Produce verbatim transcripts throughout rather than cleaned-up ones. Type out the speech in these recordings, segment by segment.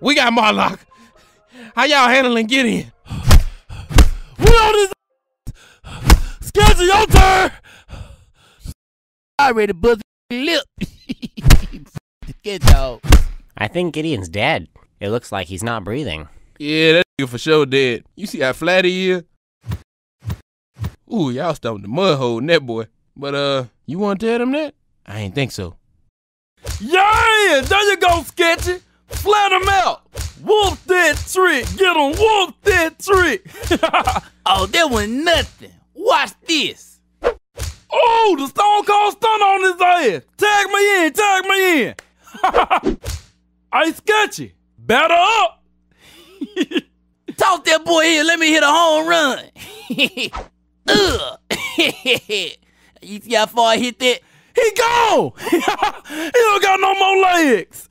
We got Marlock. How y'all handling Gideon? We on this. Sketchy, your turn. I already buzzed lip. I think Gideon's dead. It looks like he's not breathing. Yeah, that nigga for sure dead. You see how flat he is? Ooh, y'all stumped the mud hole in that boy. But, uh, you want to tell them that? I ain't think so. Yeah, there you go, Sketchy. Flat him out. Wolf that trick. Get him, wolf that trick. Oh, that was nothing. Watch this. Oh, the Stone Cold Stunner on his ass. Tag me in, tag me in. I Sketchy. Batter up. Talk that boy here. Let me hit a home run. Ugh. You see how far I hit that? He gone! He don't got no more legs!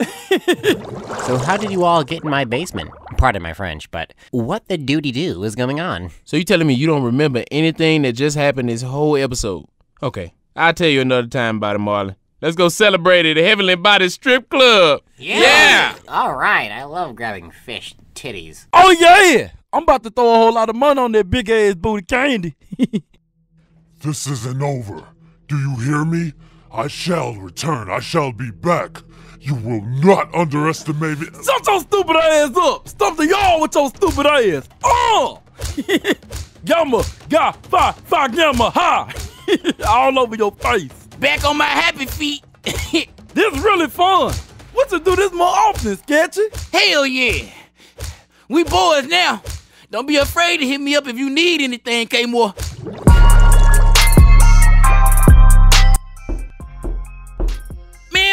So how did you all get in my basement? Pardon my French, but what the doody-doo is going on? So you telling me you don't remember anything that just happened this whole episode? Okay, I'll tell you another time about it, Marlon. Let's go celebrate at the Heavenly Body Strip Club! Yeah! yeah. All right, I love grabbing fish titties. Oh yeah! I'm about to throw a whole lot of money on that big-ass booty candy. This isn't over. Do you hear me? I shall return. I shall be back. You will not underestimate me. Shut your stupid ass up. Stop the y'all with your stupid ass. Oh! Gamma, ga, fa, fa, gamma, ha. All over your face. Back on my happy feet. This really fun. We should do this more often, Sketchy. Hell yeah. We boys now. Don't be afraid to hit me up if you need anything, K-More.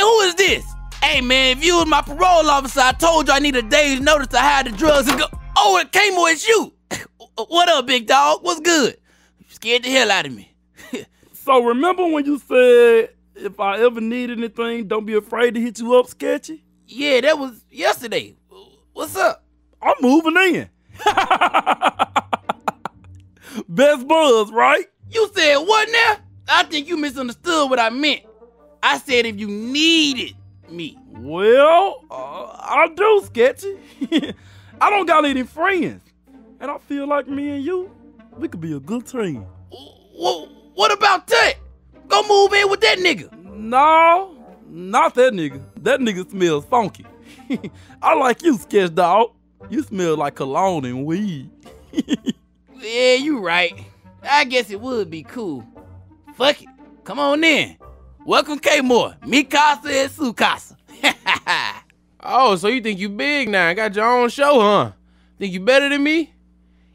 Who is this? Hey man, if you was my parole officer, I told you I need a day's notice to hide the drugs and go. Oh, it came or it's you. What up, big dog? What's good? You scared the hell out of me. So remember when you said, if I ever need anything, don't be afraid to hit you up, Sketchy? Yeah, that was yesterday. What's up? I'm moving in. Best buzz, right? You said what now? I think you misunderstood what I meant. I said if you needed me. Well, uh, I do, Sketchy. I don't got any friends. And I feel like me and you, we could be a good team. Well, what about that? Go move in with that nigga. No, not that nigga. That nigga smells funky. I like you, Sketch Dog. You smell like cologne and weed. Yeah, you right. I guess it would be cool. Fuck it. Come on in. Welcome, K-More. Mi casa es su casa. Oh, so you think you big now and got your own show, huh? Think you better than me?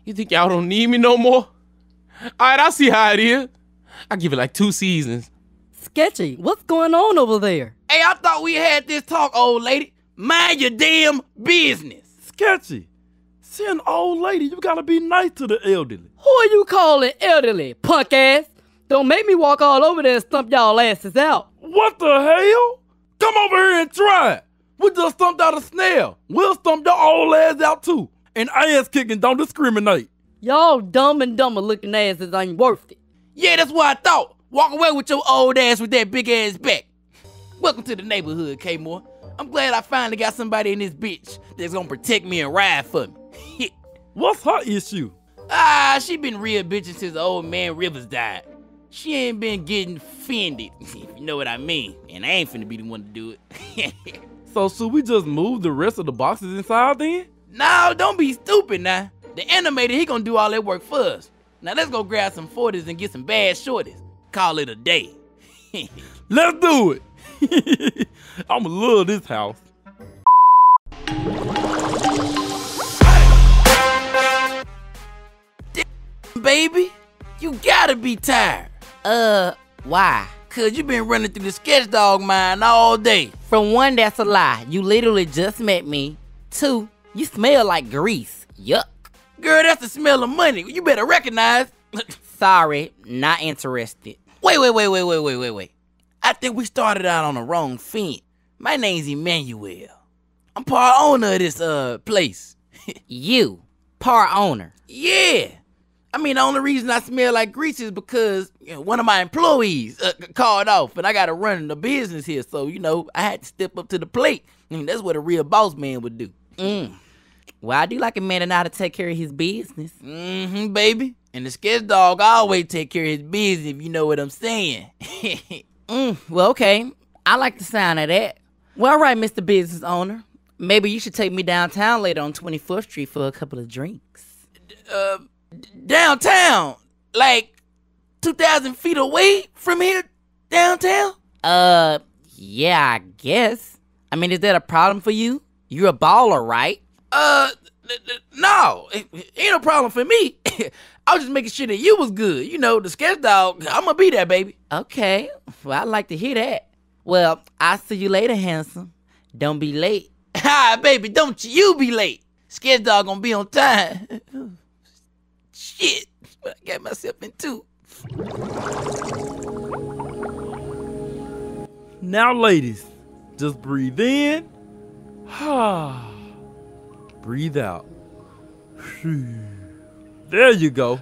You think y'all don't need me no more? All right, I see how it is. I give it like two seasons. Sketchy, what's going on over there? Hey, I thought we had this talk, old lady. Mind your damn business. Sketchy, see an old lady, you gotta be nice to the elderly. Who are you calling elderly, punk ass? Don't make me walk all over there and stump y'all asses out. What the hell? Come over here and try it. We just stumped out a snail. We'll stump your old ass out too. And ass kicking don't discriminate. Y'all dumb and dumber looking asses ain't worth it. Yeah, that's what I thought. Walk away with your old ass with that big ass back. Welcome to the neighborhood, K-More. I'm glad I finally got somebody in this bitch that's gonna protect me and ride for me. What's her issue? Ah, she been real bitching since the old man Rivers died. She ain't been getting offended, if you know what I mean. And I ain't finna be the one to do it. So should we just move the rest of the boxes inside then? No, don't be stupid now. The animator, he gonna do all that work for us. Now let's go grab some forties and get some bad shorties. Call it a day. Let's do it. I'ma love this house. Damn, baby, you gotta be tired. Uh, why? Cause you been running through the Sketch Dog mind all day. From one, that's a lie. You literally just met me. Two, you smell like grease. Yuck. Girl, that's the smell of money. You better recognize. Sorry, not interested. Wait, wait, wait, wait, wait, wait, wait, wait. I think we started out on the wrong fin. My name's Emmanuel. I'm part owner of this, uh, place. You? Part owner? Yeah. I mean, the only reason I smell like grease is because, you know, one of my employees uh, called off and I got to run the business here. So, you know, I had to step up to the plate. I mean, that's what a real boss man would do. Mm. Well, I do like a man to know how to take care of his business. Mm-hmm, baby. And the sketch dog always take care of his business, if you know what I'm saying. mm, well, okay. I like the sound of that. Well, all right, Mister Business Owner. Maybe you should take me downtown later on twenty-fourth street for a couple of drinks. Uh... Downtown? Like two thousand feet away from here? Downtown? Uh, yeah, I guess. I mean, is that a problem for you? You're a baller, right? Uh, no. It ain't a problem for me. I was just making sure that you was good. You know, the sketch dog, I'm gonna be there, baby. Okay. Well, I'd like to hear that. Well, I'll see you later, handsome. Don't be late. Ha, baby, don't you be late. Sketch dog gonna be on time. Shit, I got myself into. Now, ladies, just breathe in. Breathe out. There you go.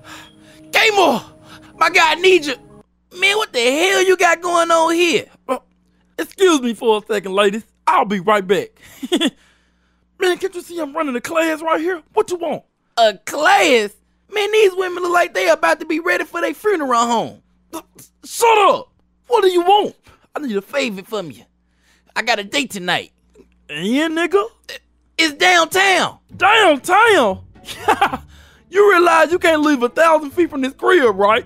K-More, my God, I need you. Man, what the hell you got going on here? Uh, excuse me for a second, ladies. I'll be right back. Man, can't you see I'm running a class right here? What you want? A class? Man, these women look like they about to be ready for their funeral home. Shut up! What do you want? I need a favor from you. I got a date tonight. Yeah, nigga? It's downtown. Downtown? You realize you can't leave a thousand feet from this crib, right?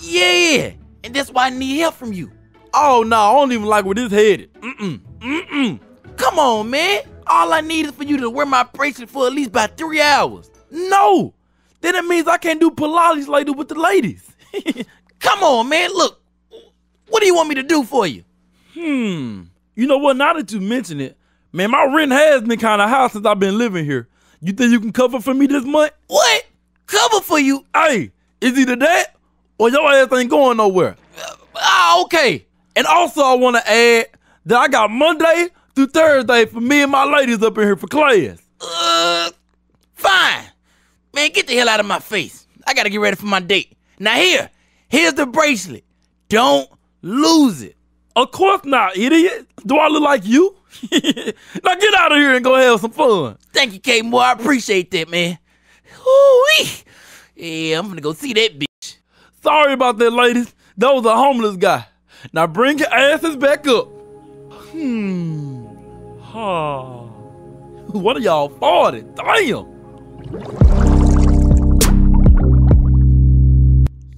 Yeah, and that's why I need help from you. Oh, no, I don't even like where this headed. Mm-mm, mm-mm. Come on, man. All I need is for you to wear my bracelet for at least about three hours. No! Then it means I can't do Pilates later with the ladies. Come on, man. Look, what do you want me to do for you? Hmm. You know what? Now that you mention it, man, my rent has been kind of high since I've been living here. You think you can cover for me this month? What? Cover for you? Hey, it's either that or your ass ain't going nowhere. Uh, ah, okay. And also I want to add that I got Monday through Thursday for me and my ladies up in here for class. Uh, fine. Man, get the hell out of my face. I gotta get ready for my date. Now here, here's the bracelet. Don't lose it. Of course not, idiot. Do I look like you? Now get out of here and go have some fun. Thank you, K-More. I appreciate that, man. Ooh-wee. Yeah, I'm gonna go see that bitch. Sorry about that, ladies. That was a homeless guy. Now bring your asses back up. Hmm. Oh. What are y'all farting? Damn.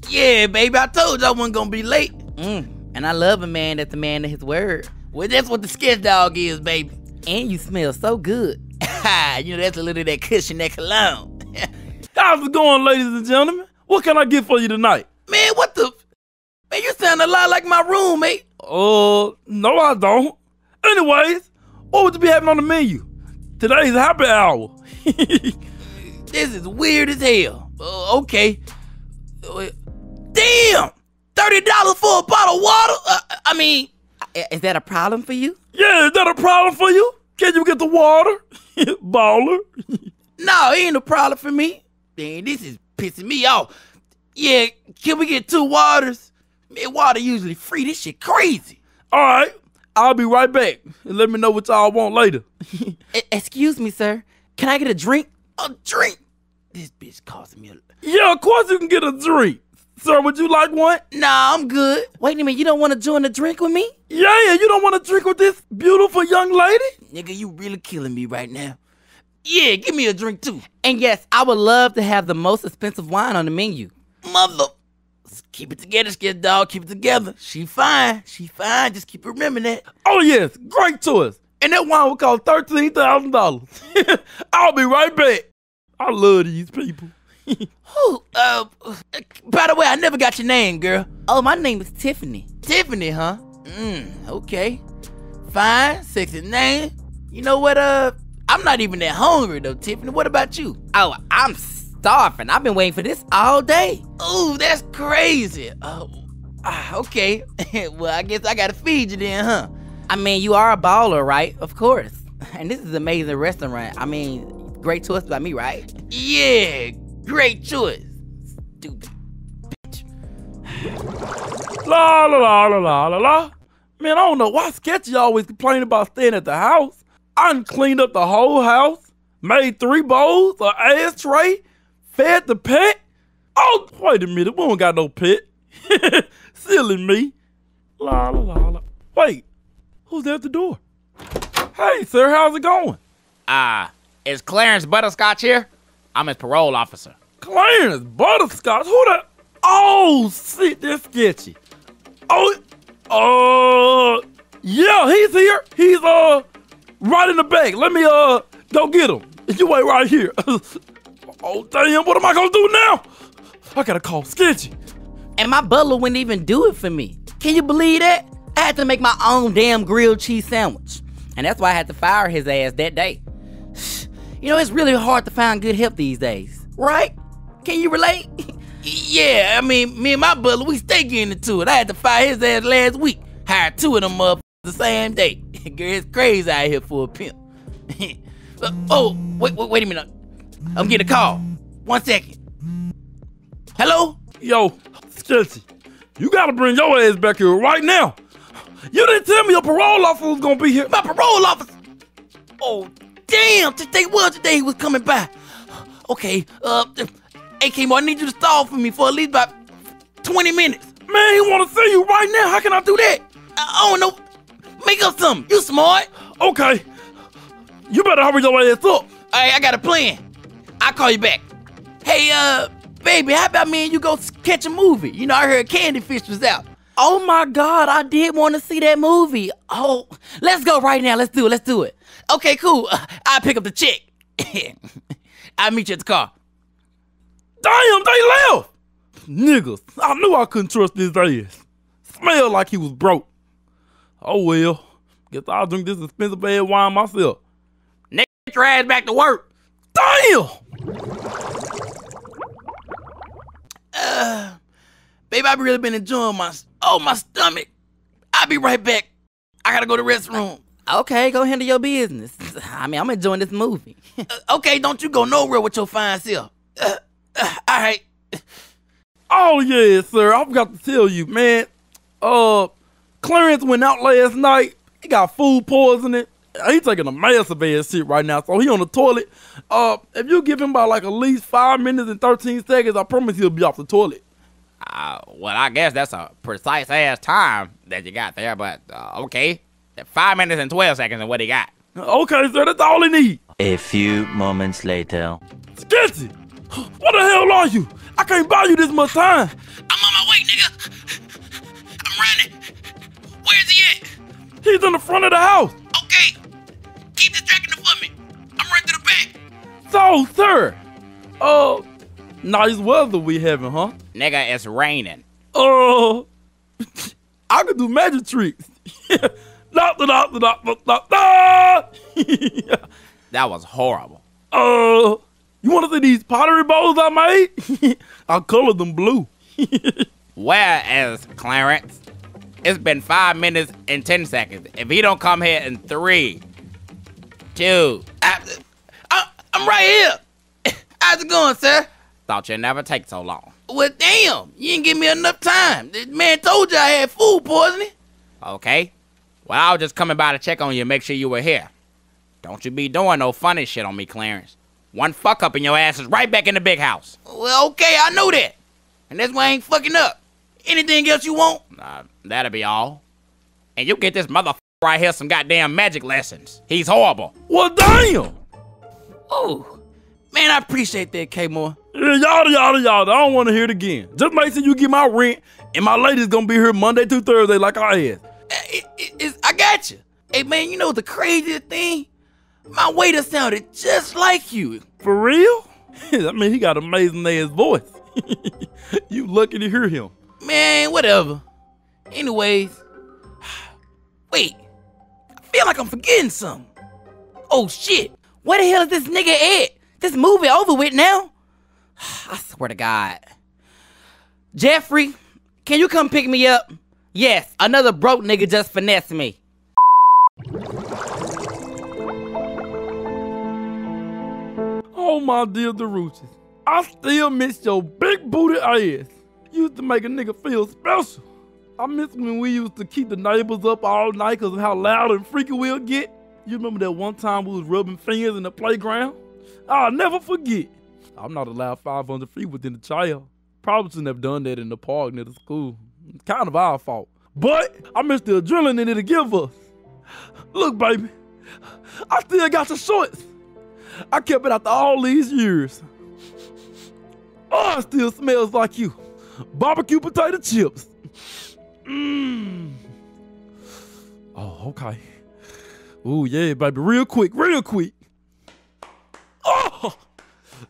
Yeah, baby, I told you I wasn't gonna be late. Mm, and I love a man that's a man of his word. Well, that's what the sketch dog is, baby. And you smell so good. You know, that's a little of that cushion, that cologne. How's it going, ladies and gentlemen? What can I get for you tonight? Man, what the? Man, you sound a lot like my roommate. Uh, no, I don't. Anyways, what would you be having on the menu? Today's happy hour. This is weird as hell. Uh, okay. Uh, Damn! thirty dollars for a bottle of water? Uh, I mean... Is that a problem for you? Yeah, is that a problem for you? Can you get the water? Baller. No, it ain't a problem for me. Man, this is pissing me off. Yeah, can we get two waters? Man, water usually free. This shit crazy. All right, I'll be right back. And let me know what y'all want later. Excuse me, sir. Can I get a drink? A drink? This bitch costing me a... Yeah, of course you can get a drink. Sir, would you like one? Nah, I'm good. Wait a minute, you don't want to join a drink with me? Yeah, you don't want to drink with this beautiful young lady? Nigga, you really killing me right now. Yeah, give me a drink too. And yes, I would love to have the most expensive wine on the menu. Mother, keep it together, skid dog, keep it together. She fine, she fine, just keep remembering that. Oh yes, great choice. And that wine will cost thirteen thousand dollars. I'll be right back. I love these people. Who? Uh, by the way, I never got your name, girl. Oh, my name is Tiffany. Tiffany, huh? Mm, okay. Fine, sexy name. You know what, uh, I'm not even that hungry, though, Tiffany. What about you? Oh, I'm starving. I've been waiting for this all day. Ooh, that's crazy. Oh, uh, okay. Well, I guess I gotta feed you then, huh? I mean, you are a baller, right? Of course. And this is an amazing restaurant. I mean, great choice by me, right? Yeah, great choice. stupid bitch. La la la la la la la. Man, I don't know why Sketchy always complaining about staying at the house. I done cleaned up the whole house, made three bowls, an ashtray, fed the pet. Oh, wait a minute, we don't got no pet. Silly me. La la la la. Wait, who's at the door? Hey, sir, how's it going? Uh, is Clarence Butterscotch here? I'm his parole officer. Clarence Butterscotch? Who the? Oh, shit, that's Sketchy. Oh, uh, yeah, he's here. He's, uh, right in the back. Let me, uh, go get him. You wait right here. Oh, damn, what am I gonna do now? I gotta call Sketchy. And my butler wouldn't even do it for me. Can you believe that? I had to make my own damn grilled cheese sandwich. And that's why I had to fire his ass that day. You know, it's really hard to find good help these days, right? Can you relate? Yeah, I mean, me and my butler, we stay getting into it. I had to fire his ass last week. Hired two of them motherfuckers the same day. Girl, it's crazy out here for a pimp. Oh, wait, wait, wait a minute. I'm getting a call. One second. Hello? Yo, Sketchy, you gotta bring your ass back here right now. You didn't tell me your parole officer was gonna be here. My parole officer? Oh, damn, today was the day he was coming by. Okay, uh, hey, K-More, I need you to stall for me for at least about twenty minutes. Man, he wanna see you right now. How can I do that? I don't know. Make up something. You smart. Okay. You better hurry your ass up. All right, I got a plan. I'll call you back. Hey, uh, baby, how about me and you go catch a movie? You know, I heard Candyfish was out. Oh my God, I did want to see that movie. Oh, let's go right now. Let's do it. Let's do it. Okay, cool. Uh, I'll pick up the check. I'll meet you at the car. Damn, they left. Niggas, I knew I couldn't trust his ass. Smelled like he was broke. Oh well, guess I'll drink this expensive ass wine myself. Nigga, get your ass back to work. Damn. Uh... Babe, I've really been enjoying my, oh, my stomach. I'll be right back. I gotta go to the restroom. Okay, go handle your business. I mean, I'm enjoying this movie. uh, okay, don't you go nowhere with your fine self. Uh, uh, all right. Oh, yeah, sir. I forgot to tell you, man. Uh, Clarence went out last night. He got food poisoning. He's taking a massive ass shit right now, so he on the toilet. Uh, if you give him about like at least five minutes and thirteen seconds, I promise he'll be off the toilet. Uh, well, I guess that's a precise-ass time that you got there, but, uh, okay. five minutes and twelve seconds is what he got. Okay, sir, that's all he needs. A few moments later. Sketchy! What the hell are you? I can't buy you this much time. I'm on my way, nigga. I'm running. Where's he at? He's in the front of the house. Okay. Keep distracting him from me. I'm running to the back. So, sir, uh... nice weather we having, huh? Nigga, it's raining. Oh, uh, I could do magic tricks. da, da, da, da, da, da. That was horrible. Oh, uh, you want to see these pottery bowls I made? I colored them blue. Where is Clarence? It's been five minutes and ten seconds. If he don't come here in three, two, I, I, I'm right here. How's it going, sir? Thought you'd never take so long. Well, damn, you didn't give me enough time. This man told you I had food poisoning. Okay. Well, I was just coming by to check on you and make sure you were here. Don't you be doing no funny shit on me, Clarence. One fuck up in your ass is right back in the big house. Well, okay, I know that. And that's why I ain't fucking up. Anything else you want? Uh, that'll be all. And you get this motherfucker right here some goddamn magic lessons. He's horrible. Well, damn. Oh. Man, I appreciate that, K-More. Yeah, yada, yada, yada. I don't want to hear it again. Just make sure you get my rent, and my lady's going to be here Monday through Thursday like I asked. It, it, it's, I got you. Hey, man, you know the craziest thing? My waiter sounded just like you. For real? I mean, he got an amazing-ass voice. You lucky to hear him. Man, whatever. Anyways, wait. I feel like I'm forgetting something. Oh, shit. Where the hell is this nigga at? This movie over with now? I swear to God. Jeffrey, can you come pick me up? Yes, another broke nigga just finessed me. Oh my dear DeRoaches, I still miss your big booty ass. You used to make a nigga feel special. I miss when we used to keep the neighbors up all night because of how loud and freaky we'll get. You remember that one time we was rubbing fingers in the playground? I'll never forget. I'm not allowed five hundred feet within the child. Probably shouldn't have done that in the park near the school. It's kind of our fault. But I miss the adrenaline it'll give us. Look, baby, I still got the shorts. I kept it after all these years. Oh, it still smells like you. Barbecue potato chips. Mmm. Oh, okay. Ooh, yeah, baby. Real quick, real quick. Oh,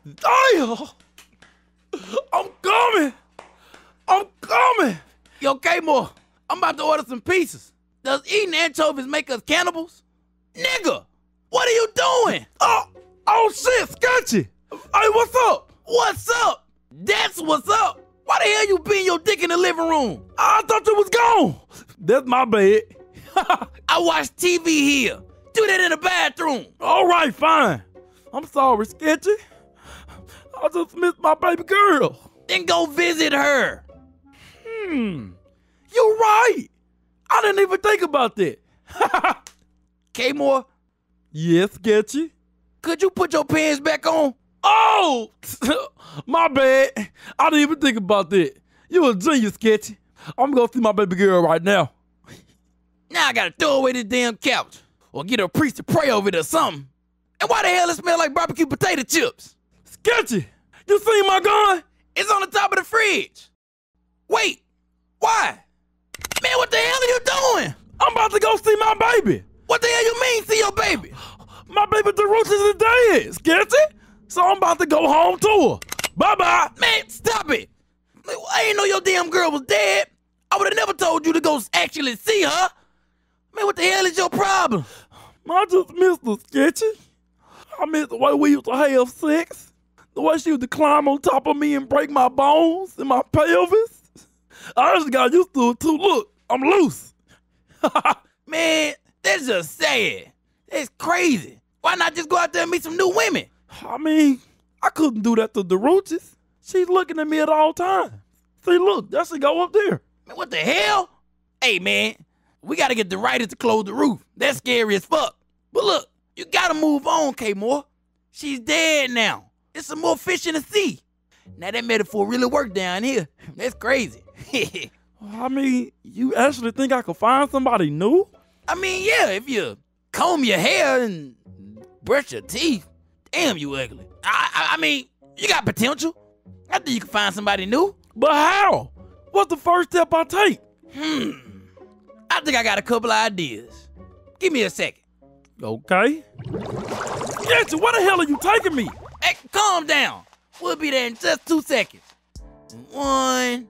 damn. I'm coming. I'm coming. Yo, K-More, I'm about to order some pizzas. Does eating anchovies make us cannibals? Nigga, what are you doing? Oh, oh shit, Sketchy. Hey, what's up? What's up? That's what's up. Why the hell you being your dick in the living room? I thought you was gone. That's my bad. I watch T V here. Do that in the bathroom. All right, fine. I'm sorry, Sketchy. I just missed my baby girl. Then go visit her. Hmm, you're right. I didn't even think about that. K-More? Yes, Sketchy? Could you put your pants back on? Oh, my bad. I didn't even think about that. You a genius, Sketchy. I'm going to see my baby girl right now. Now I got to throw away this damn couch or get a priest to pray over it or something. And why the hell it smell like barbecue potato chips? Sketchy, you seen my gun? It's on the top of the fridge. Wait, why? Man, what the hell are you doing? I'm about to go see my baby. What the hell you mean, see your baby? My baby DeRucci is dead, Sketchy. So I'm about to go home to her. Bye-bye. Man, stop it. I ain't know your damn girl was dead. I would have never told you to go actually see her. Man, what the hell is your problem? I just missed her, Sketchy. I miss the way we used to have sex. The way she used to climb on top of me and break my bones and my pelvis. I just got used to it too. Look, I'm loose. Man, that's just sad. That's crazy. Why not just go out there and meet some new women? I mean, I couldn't do that to DeRoaches. She's looking at me at all times. See, look, that should go up there. Man, what the hell? Hey, man, we got to get the writers to close the roof. That's scary as fuck. But look, you got to move on, K-More. She's dead now. There's some more fish in the sea. Now, that metaphor really worked down here. That's crazy. I mean, you actually think I could find somebody new? I mean, yeah, if you comb your hair and brush your teeth, damn, you ugly. I, I, I mean, you got potential. I think you can find somebody new. But how? What's the first step I take? Hmm. I think I got a couple of ideas. Give me a second. Okay. Jesse, where the hell are you taking me? Hey, calm down. We'll be there in just two seconds. One...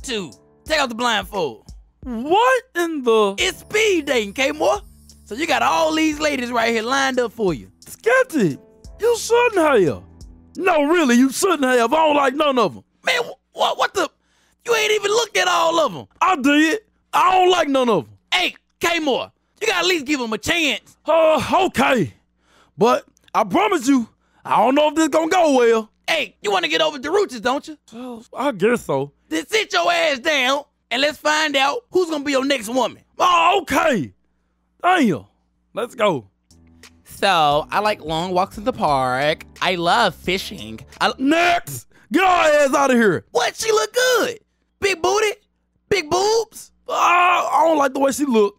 Two. Take off the blindfold. What in the? It's speed dating, K-More. So you got all these ladies right here lined up for you. Sketchy, you shouldn't have. No, really, you shouldn't have. I don't like none of them. Man, what? What the? You ain't even looked at all of them. I did. I don't like none of them. Hey, K-More, you gotta at least give them a chance. Uh, okay. But I promise you, I don't know if this gonna go well. Hey, you wanna get over DeRoaches, don't you? Oh, I guess so. Then sit your ass down and let's find out who's gonna be your next woman. Oh, okay. Damn. Let's go. So, I like long walks in the park. I love fishing. I Next! Get our ass out of here. What? She look good. Big booty? Big boobs? Oh, I don't like the way she look.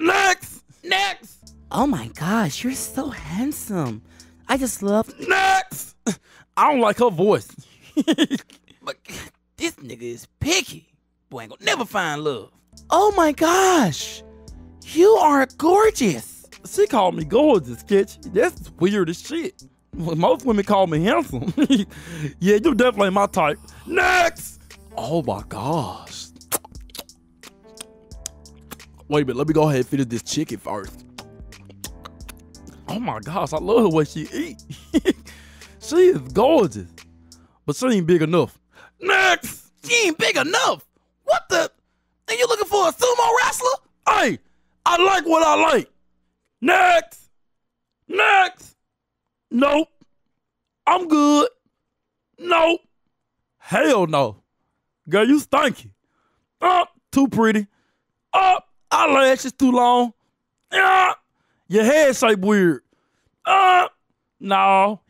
Next! Next! Oh my gosh, you're so handsome. I just love... Next! I don't like her voice. But... This nigga is picky. Boy ain't gonna never find love. Oh my gosh. You are gorgeous. She called me gorgeous, Sketchy. That's weird as shit. Most women call me handsome. Yeah, you definitely my type. Next. Oh my gosh. Wait a minute. Let me go ahead and finish this chicken first. Oh my gosh. I love the way she eats. She is gorgeous. But she ain't big enough. Next! She ain't big enough! What the? Are you looking for a sumo wrestler? Hey! I like what I like! Next! Next! Nope! I'm good! No. Hell no. Girl, you stinky. Up, oh, too pretty. Up, oh, eyelashes too long. Uh, your head shape weird. Up, uh, no.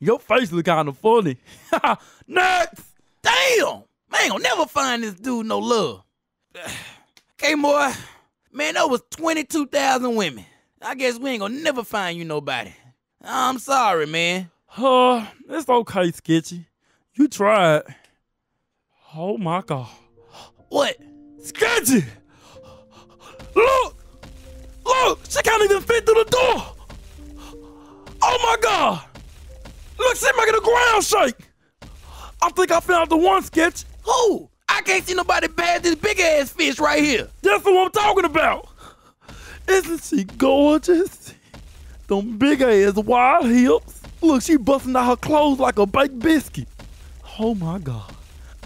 Your face look kind of funny. Nuts. Damn. Man, I'll never find this dude no love. K-More, man, that was twenty-two thousand women. I guess we ain't gonna never find you nobody. I'm sorry, man. Uh, it's okay, Sketchy. You tried. Oh, my God. What? Sketchy! Look! Look! She can't even fit through the door! Oh, my God! Look, she making the ground shake! I think I found the one, Sketchy. Who? I can't see nobody bad this big-ass fish right here. That's what I'm talking about. Isn't she gorgeous? Them big-ass wide hips. Look, she busting out her clothes like a baked biscuit. Oh, my God.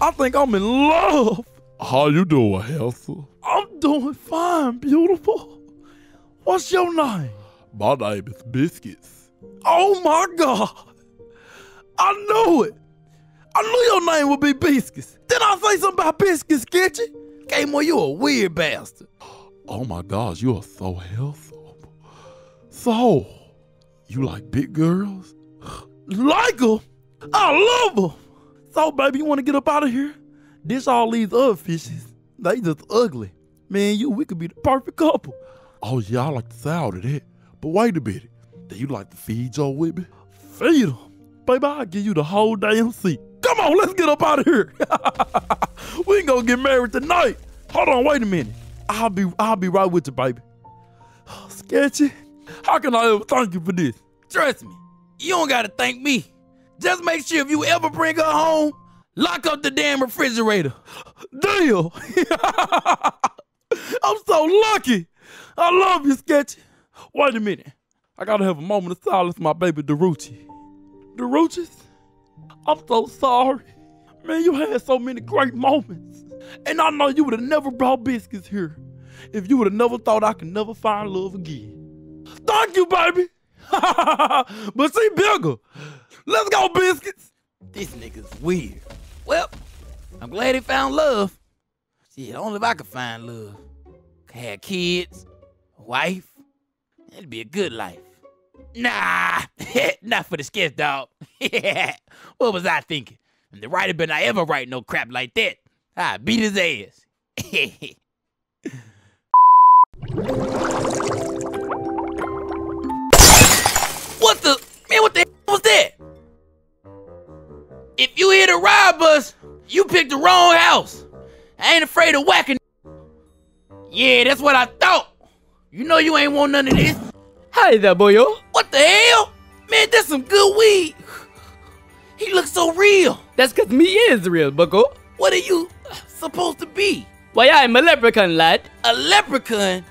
I think I'm in love. How you doing, Helsa? I'm doing fine, beautiful. What's your name? My name is Biscuits. Oh, my God. I knew it. I knew your name would be Biscuits. Did I say something about Biscuits, Sketchy? K-More, you a weird bastard. Oh my gosh, you are so helpful. So, you like big girls? Like them? I love them. So, baby, you want to get up out of here? Dish all these other fishes. They just ugly. Man, you, we could be the perfect couple. Oh yeah, I like the sound of that. But wait a minute. Do you like to feed your women? Feed them? Baby, I'll give you the whole damn seat. Come on, let's get up out of here. We ain't gonna get married tonight. Hold on, wait a minute. I'll be I'll be right with you, baby. Oh, Sketchy, how can I ever thank you for this? Trust me, you don't gotta thank me. Just make sure if you ever bring her home, lock up the damn refrigerator. Deal. I'm so lucky. I love you, Sketchy. Wait a minute. I gotta have a moment of silence for my baby DeRucci. DeRoaches, I'm so sorry. Man, you had so many great moments. And I know you would have never brought Biscuits here if you would have never thought I could never find love again. Thank you, baby. But see, bigger. Let's go, Biscuits. This nigga's weird. Well, I'm glad he found love. Shit, only if I could find love. Could have kids, a wife. That'd be a good life. Nah, not for the sketch, dog. What was I thinking? The writer better not ever write no crap like that. I beat his ass. What the? Man, what the was that? If you here to rob us, you picked the wrong house. I ain't afraid of whacking. Yeah, that's what I thought. You know you ain't want none of this. Hi there, boyo. What the hell? Man, that's some good weed. He looks so real. That's because me is real, bucko. What are you supposed to be? Why, I'm a leprechaun, lad. A leprechaun?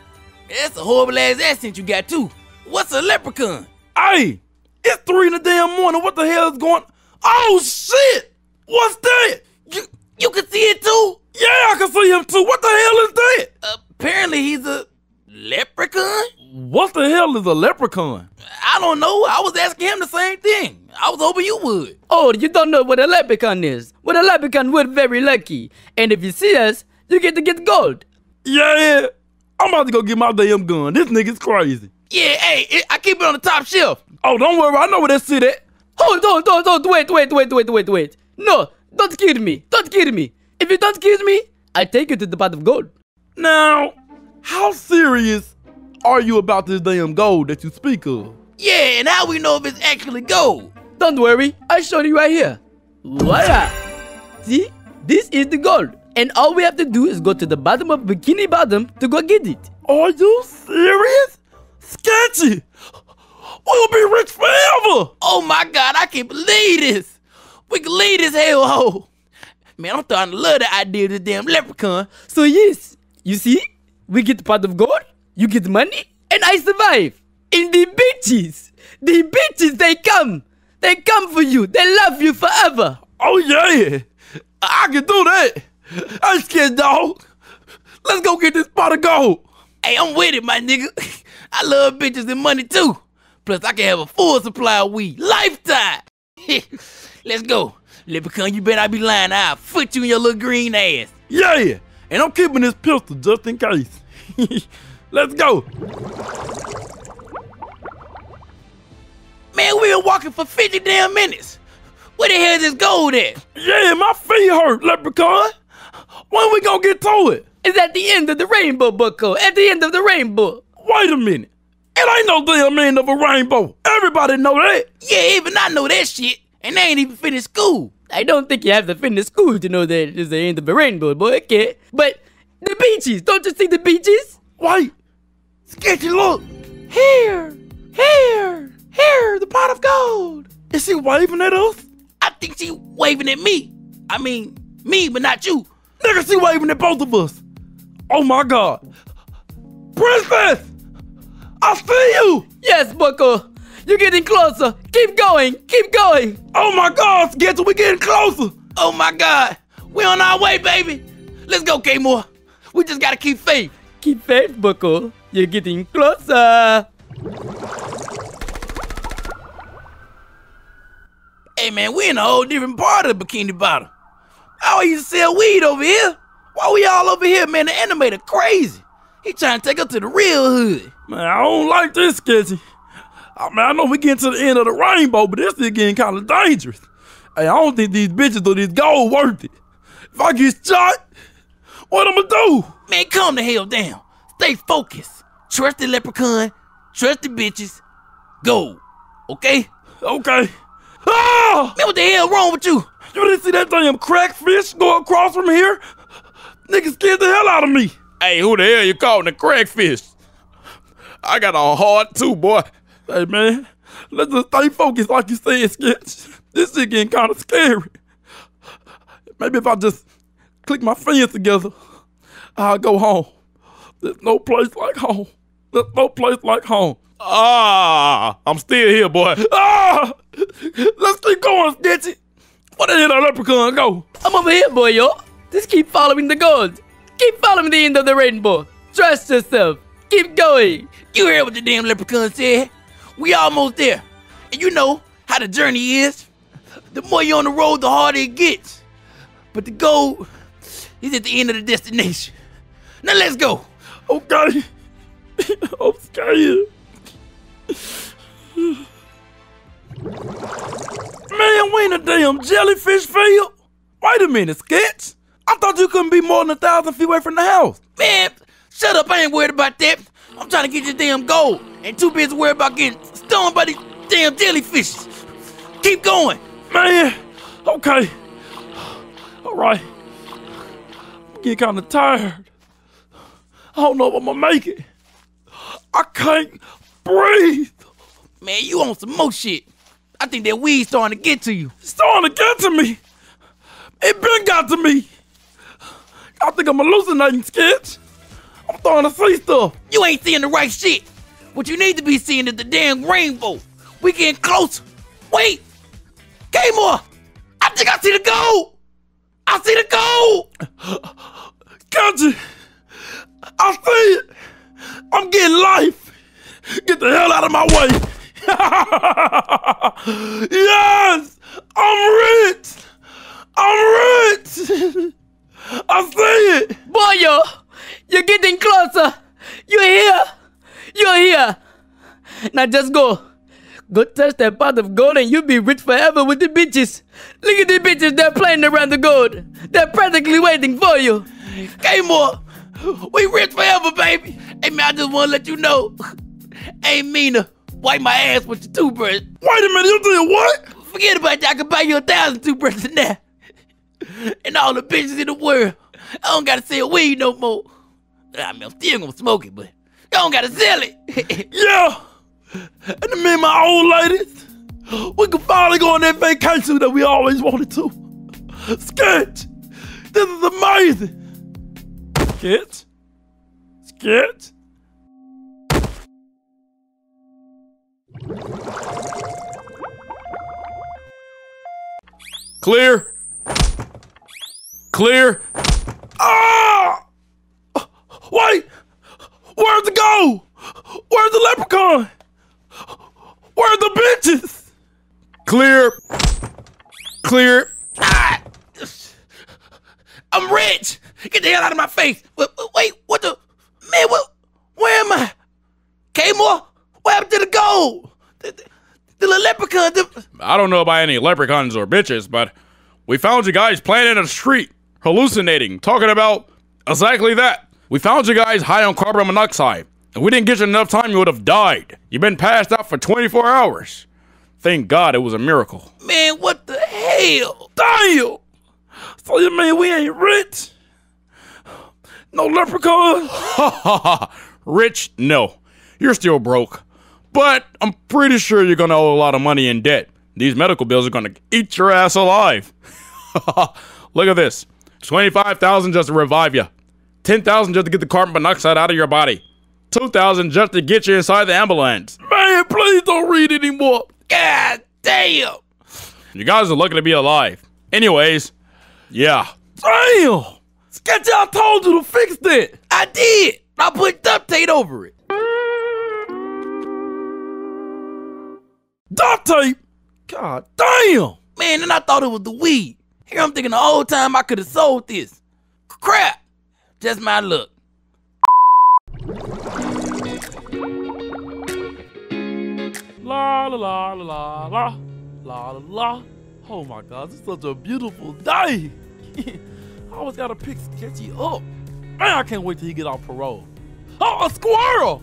That's a horrible-ass accent you got, too. What's a leprechaun? Hey, it's three in the damn morning. What the hell is going on? Oh, shit. What's that? You, you can see it, too? Yeah, I can see him, too. What the hell is that? Apparently, he's a leprechaun? What the hell is a leprechaun? I don't know. I was asking him the same thing. I was hoping you would. Oh, you don't know what a leprechaun is. What a leprechaun, we're very lucky. And if you see us, you get to get gold. Yeah, I'm about to go get my damn gun. This nigga's crazy. Yeah, hey, it, I keep it on the top shelf. Oh, don't worry. I know where that shit at. Hold on, don't, don't, wait, wait, wait, wait, wait, wait. No, don't kill me. Don't kill me. If you don't kill me, I take you to the pot of gold. Now, how serious are you about this damn gold that you speak of? Yeah, and how we know if it's actually gold? Don't worry, I showed you right here. Voila! See, this is the gold. And all we have to do is go to the bottom of Bikini Bottom to go get it. Are you serious? Sketchy! We'll be rich forever! Oh my God, I can't believe this! We can leave this hellhole! Man, I'm starting to love the idea of this damn leprechaun. So yes, you see, we get part of gold. You get money, and I survive. In the beaches, the beaches, they come. They come for you. They love you forever. Oh, yeah. I can do that. I'm scared, dog. Let's go get this pot of gold. Hey, I'm with it, my nigga. I love bitches and money, too. Plus, I can have a full supply of weed. Lifetime. Let's go. Leprechaun, you better not be lying. I'll foot you in your little green ass. Yeah, and I'm keeping this pistol just in case. Let's go. Man, we been walking for fifty damn minutes. Where the hell is this gold at? Yeah, my feet hurt, Leprechaun. When we gonna get to it? It's at the end of the rainbow, Bucko. At the end of the rainbow. Wait a minute. It ain't no damn end of a rainbow. Everybody know that. Yeah, even I know that shit. And they ain't even finished school. I don't think you have to finish school to know that it's the end of a rainbow, boy, kid. But the beaches. Don't you see the beaches? Wait. Sketchy, look. Here. Here. Here. The pot of gold. Is she waving at us? I think she waving at me. I mean, me, but not you. Nigga, she waving at both of us. Oh, my God. Princess! I see you! Yes, Bucko. You're getting closer. Keep going. Keep going. Oh, my God, Sketchy. We're getting closer. Oh, my God. We're on our way, baby. Let's go, K-More. We just got to keep faith. Keep faith, Bucko. You're getting closer. Hey, man, we're in a whole different part of the Bikini Bottom. I used to sell weed over here. Why we all over here, man? The animator crazy. He trying to take us to the real hood. Man, I don't like this, Sketchy. I mean, I know we getting to the end of the rainbow, but this is getting kind of dangerous. Hey, I don't think these bitches or this gold worth it. If I get shot, what I'ma do? Man, calm the hell down. Stay focused. Trust the leprechaun. Trust the bitches. Go. Okay? Okay. Ah! Man, what the hell wrong with you? You didn't see that damn crack fish go across from here? Niggas scared the hell out of me. Hey, who the hell you calling a crack fish? I got a heart too, boy. Hey, man, let's just stay focused like you said, Sketch. This shit getting kind of scary. Maybe if I just click my fingers together, I'll go home. There's no place like home. There's no place like home. Ah, I'm still here, boy. Ah! Let's keep going, Sketchy. Where the hell did that leprechaun go? I'm over here, boy, yo. Just keep following the gold. Keep following the end of the rainbow. Trust yourself. Keep going. You heard what the damn leprechaun said. We almost there. And you know how the journey is. The more you're on the road, the harder it gets. But the goal is at the end of the destination. Now let's go. Okay. I'm scared. Man, we in a damn jellyfish field. Wait a minute, Sketch. I thought you couldn't be more than a thousand feet away from the house. Man, shut up. I ain't worried about that. I'm trying to get this damn gold. And too busy worried about getting stoned by these damn jellyfishes. Keep going. Man, okay. All right. I'm getting kind of tired. I don't know if I'm going to make it. I can't breathe. Man, you on some more shit. I think that weed's starting to get to you. It's starting to get to me. It been got to me. I think I'm hallucinating, Sketch. I'm starting to see stuff. You ain't seeing the right shit. What you need to be seeing is the damn rainbow. We getting closer. Wait. K-More, I think I see the gold. I see the gold. Gotcha. I see it. I'm getting life. Get the hell out of my way. Yes! I'm rich! I'm rich! I see it! Boyo! You're getting closer! You're here! You're here! Now just go! Go touch that pot of gold and you'll be rich forever with the bitches! Look at the bitches, they're playing around the gold! They're practically waiting for you! K-More! We rich forever, baby! Hey man, I just wanna let you know! Hey Mina! Wipe my ass with your toothbrush. Wait a minute, you did what? Forget about that. I can buy you a thousand toothbrushes in there. And all the bitches in the world. I don't gotta sell weed no more. I mean, I'm still gonna smoke it, but I don't gotta sell it. Yeah. And me and my old ladies, we can finally go on that vacation that we always wanted to. Sketch, this is amazing. Sketch? Sketch? Clear. Clear. Ah! Wait! Where'd it go? Where's the leprechaun? Where's the bitches? Clear. clear. Ah, I'm rich. Get the hell out of my face. Wait, wait what the? Man, what? Where am I? K-More? What happened to the gold? The, the, the leprechaun? The... I don't know about any leprechauns or bitches, but we found you guys playing in the street, hallucinating, talking about exactly that. We found you guys high on carbon monoxide. If we didn't get you enough time, you would have died. You've been passed out for twenty-four hours. Thank God it was a miracle. Man, what the hell? Damn! So you mean we ain't rich? No leprechaun? Ha ha ha. Rich? No. You're still broke. But I'm pretty sure you're going to owe a lot of money in debt. These medical bills are going to eat your ass alive. Look at this. twenty-five thousand dollars just to revive you. ten thousand dollars just to get the carbon monoxide out of your body. two thousand dollars just to get you inside the ambulance. Man, please don't read anymore. God damn. You guys are lucky to be alive. Anyways, yeah. Damn. Sketchy, I told you to fix that. I did. I put duct tape over it. Duct tape? God damn. Man, and I thought it was the weed. Here I'm thinking the whole time I could have sold this. Crap. Just my look. La la la la la la la la. Oh my God, it's such a beautiful day. I always gotta pick Sketchy up. Man, I can't wait till he get off parole. Oh, a squirrel!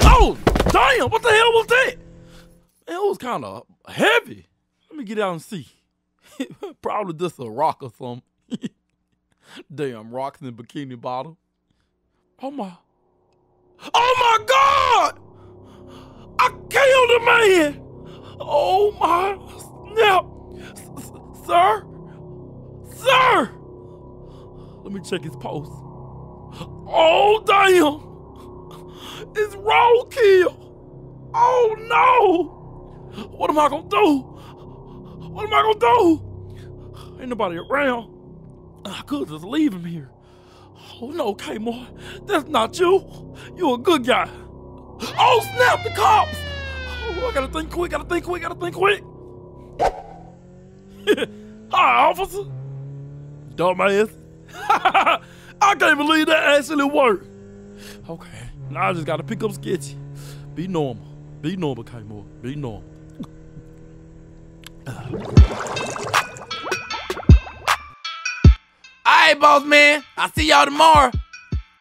Oh, damn! What the hell was that? Man, it was kind of heavy. Let me get out and see. Probably just a rock or something. Damn rocks in the Bikini Bottom. Oh my. Oh my God! I killed a man! Oh my snap! S sir? Sir! Let me check his pulse. Oh damn! It's roadkill! Oh no! What am I gonna do? What am I gonna do? Ain't nobody around. I could just leave him here. Oh no, K-More, that's not you. You a good guy. Oh snap, the cops! Oh, I gotta think quick, gotta think quick, gotta think quick. Hi, officer. Dumbass. I can't believe that actually worked. Okay, now I just gotta pick up Sketchy. Be normal, be normal, K-More, be normal. Alright, boss man. I'll see y'all tomorrow.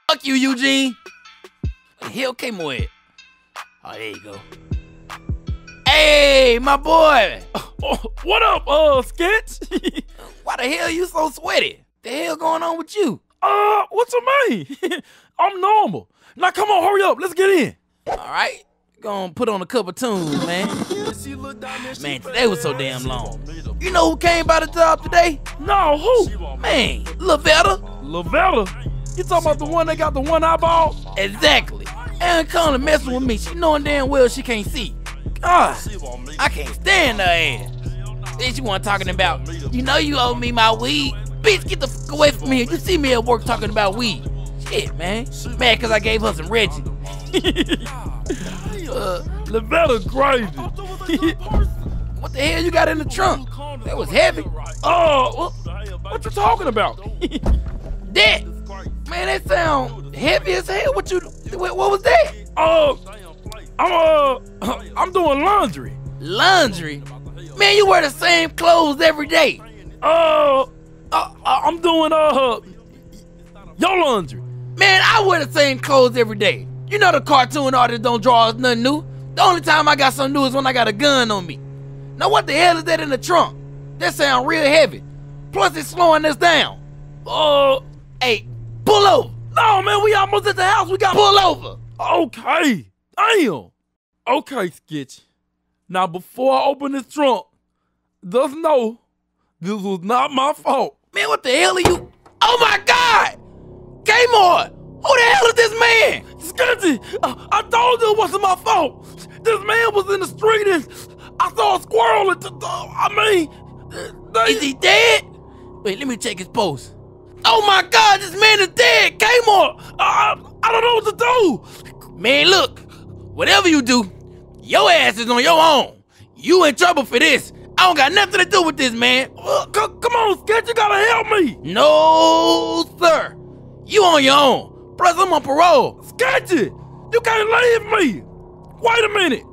Fuck you, Eugene. Where the hell came with? Oh, there you go. Hey, my boy. Oh, what up, uh, Sketch? Why the hell you so sweaty? The hell going on with you? Uh, what you mean? I'm normal. Now, come on, hurry up. Let's get in. Alright. Gonna put on a couple tunes, man. Man, today was so damn long. You know who came by the job today? No, who? Man, LaVetta. LaVetta? You talking about the one that got the one eyeball? Exactly. Aaron Conley messing with me. She knowing damn well she can't see. God, I can't stand her ass. Then she want talking about, you know you owe me my weed. Bitch, get the fuck away from me. You see me at work talking about weed. Shit, man. Mad because I gave her some Reggie. Uh, LaVetta's crazy. What the hell you got in the trunk? That was heavy. Oh, uh, what, what you talking about? That, man, that sound heavy as hell. What you, what, what was that? Oh, uh, I'm uh, I'm doing laundry. Laundry? Man, you wear the same clothes every day. Oh, uh, uh, I'm doing uh, your laundry. Man, I wear the same clothes every day. You know the cartoon artists don't draw us nothing new. The only time I got something new is when I got a gun on me. Now what the hell is that in the trunk? That sound real heavy. Plus it's slowing us down. Uh, hey, pull over. No man, we almost at the house. We got pull over. Okay, damn. Okay, Sketchy. Now before I open this trunk, just know this was not my fault. Man, what the hell are you? Oh my God, K-More. Who the hell is this man? Sketchy, I, I told you it wasn't my fault. This man was in the street and I saw a squirrel and I mean... They... Is he dead? Wait, let me check his pulse. Oh my God, this man is dead, K-More. I, I don't know what to do. Man, look, whatever you do, your ass is on your own. You in trouble for this. I don't got nothing to do with this, man. Uh, come on, Sketch, you gotta help me. No, sir. You on your own. Plus, I'm on parole. Sketchy, you gotta leave me. Wait a minute.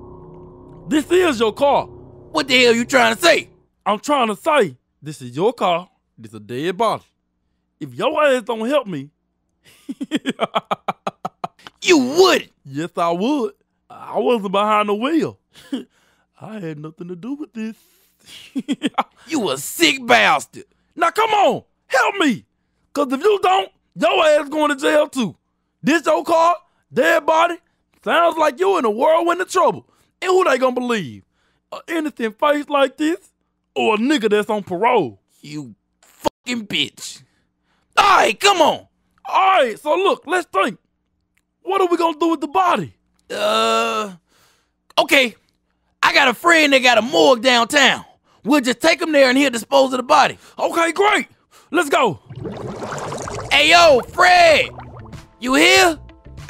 This is your car. What the hell you trying to say? I'm trying to say, this is your car. This is a dead body. If your ass don't help me. You would. Yes, I would. I wasn't behind the wheel. I had nothing to do with this. You a sick bastard. Now come on, help me. Cause if you don't, your ass going to jail too. This your car, dead body, sounds like you in a whirlwind of trouble. And who they gonna believe? An innocent face like this? Or a nigga that's on parole? You fucking bitch. Alright, come on. Alright, so look, let's think. What are we gonna do with the body? Uh, okay. I got a friend that got a morgue downtown. We'll just take him there and he'll dispose of the body. Okay, great. Let's go. Hey, yo, Fred. You here?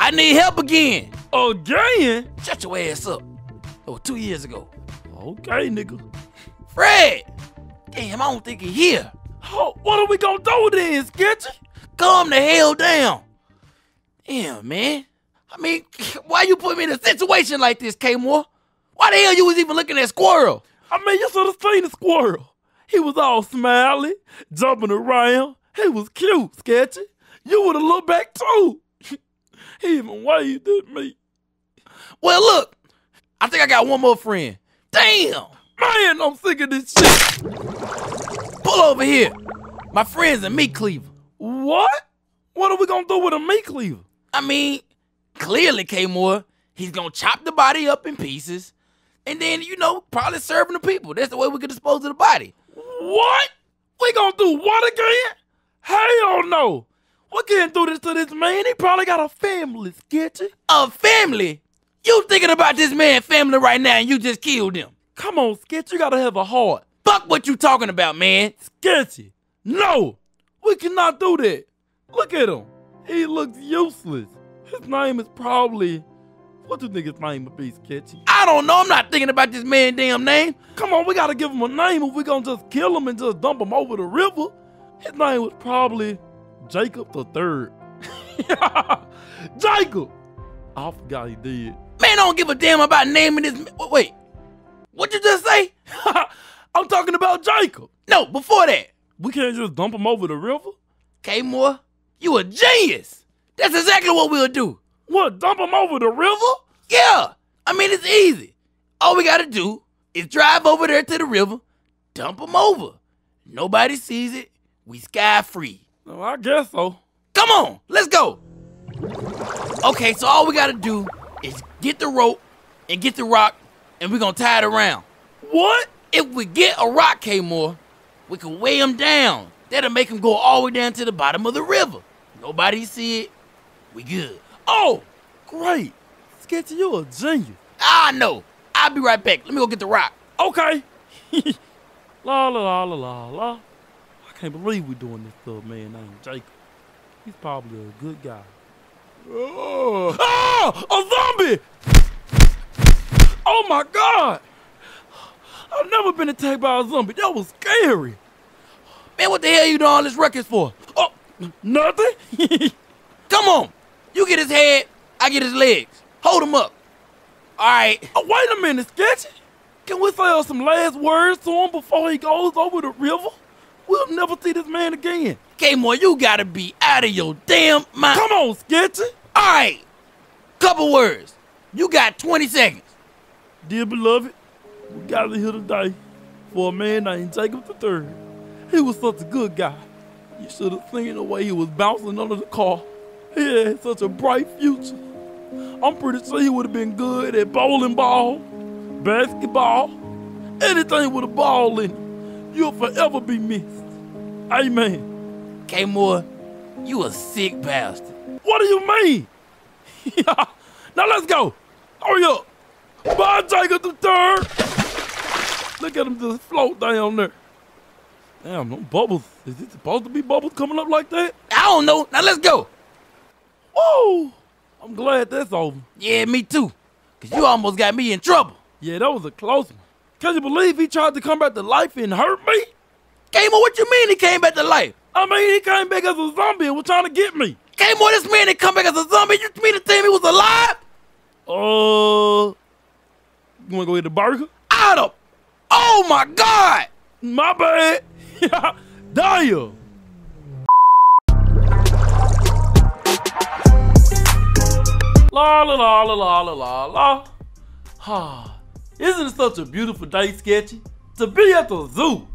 I need help again. Again? Shut your ass up. Oh, two years ago. Okay, nigga. Fred. Damn, I don't think he here. Oh, what are we gonna do then, Sketchy? Calm the hell down. Damn, man. I mean, why you put me in a situation like this, K-More? Why the hell you was even looking at Squirrel? I mean, you should have seen the Squirrel. He was all smiley, jumping around. He was cute, Sketchy. You would have looked back too. He even waved at me. Well, look, I think I got one more friend. Damn! Man, I'm sick of this shit. Pull over here. My friend's a meat cleaver. What? What are we gonna do with a meat cleaver? I mean, clearly, K-More, he's gonna chop the body up in pieces, and then, you know, probably serving the people. That's the way we can dispose of the body. What? We gonna do what again? Hell no. We can't do this to this man. He probably got a family, Sketchy. A family? You thinking about this man's family right now and you just killed him. Come on, Sketchy, you gotta have a heart. Fuck what you talking about, man. Sketchy, no. We cannot do that. Look at him. He looks useless. His name is probably... What do you think his name would be, Sketchy? I don't know. I'm not thinking about this man's damn name. Come on, we got to give him a name if we're going to just kill him and just dump him over the river. His name was probably Jacob the Third. Jacob! I forgot he did. Man, I don't give a damn about naming this... Wait. What you just say? I'm talking about Jacob. No, before that. We can't just dump him over the river? K-More, you a genius. That's exactly what we'll do. What, dump him over the river? Yeah. I mean, it's easy. All we got to do is drive over there to the river, dump him over. Nobody sees it. We sky free. Oh, I guess so. Come on. Let's go. Okay, so all we got to do is get the rope and get the rock, and we're going to tie it around. What? If we get a rock, K-More, we can weigh him down. That'll make him go all the way down to the bottom of the river. Nobody see it. We good. Oh, great. Sketchy, you're a genius. I know. I'll be right back. Let me go get the rock. Okay. La, la, la, la, la. I can't believe we're doing this to a man named Jacob. He's probably a good guy. Oh, ah, a zombie! Oh, my God. I've never been attacked by a zombie. That was scary. Man, what the hell you doing all this ruckus for? Oh, nothing? Come on. You get his head, I get his legs. Hold him up. All right. Oh, wait a minute, Sketchy. Can we say some last words to him before he goes over the river? We'll never see this man again. K-More, you gotta be out of your damn mind. Come on, Sketchy. All right. Couple words. You got twenty seconds. Dear beloved, we gotta here today for a man named Jacob the Third. He was such a good guy. You should have seen the way he was bouncing under the car. He had such a bright future. I'm pretty sure he would have been good at bowling ball, basketball, anything with a ball in it. You'll forever be missed. Amen. K-More, you a sick bastard. What do you mean? Now let's go. Hurry up. Bye, Jacob the Third. Look at him just float down there. Damn, no bubbles. Is it supposed to be bubbles coming up like that? I don't know. Now let's go. Whoa! I'm glad that's over. Yeah, me too. Because you almost got me in trouble. Yeah, that was a close one. Can you believe he tried to come back to life and hurt me? K-More, what you mean he came back to life? I mean, he came back as a zombie and was trying to get me. K-More, this man that come back as a zombie, you mean to tell me he was alive? Uh, you wanna go get the burger? Out of, oh my God! My bad. Damn. La la la la la la la la. Isn't it such a beautiful day, Sketchy? To be at the zoo.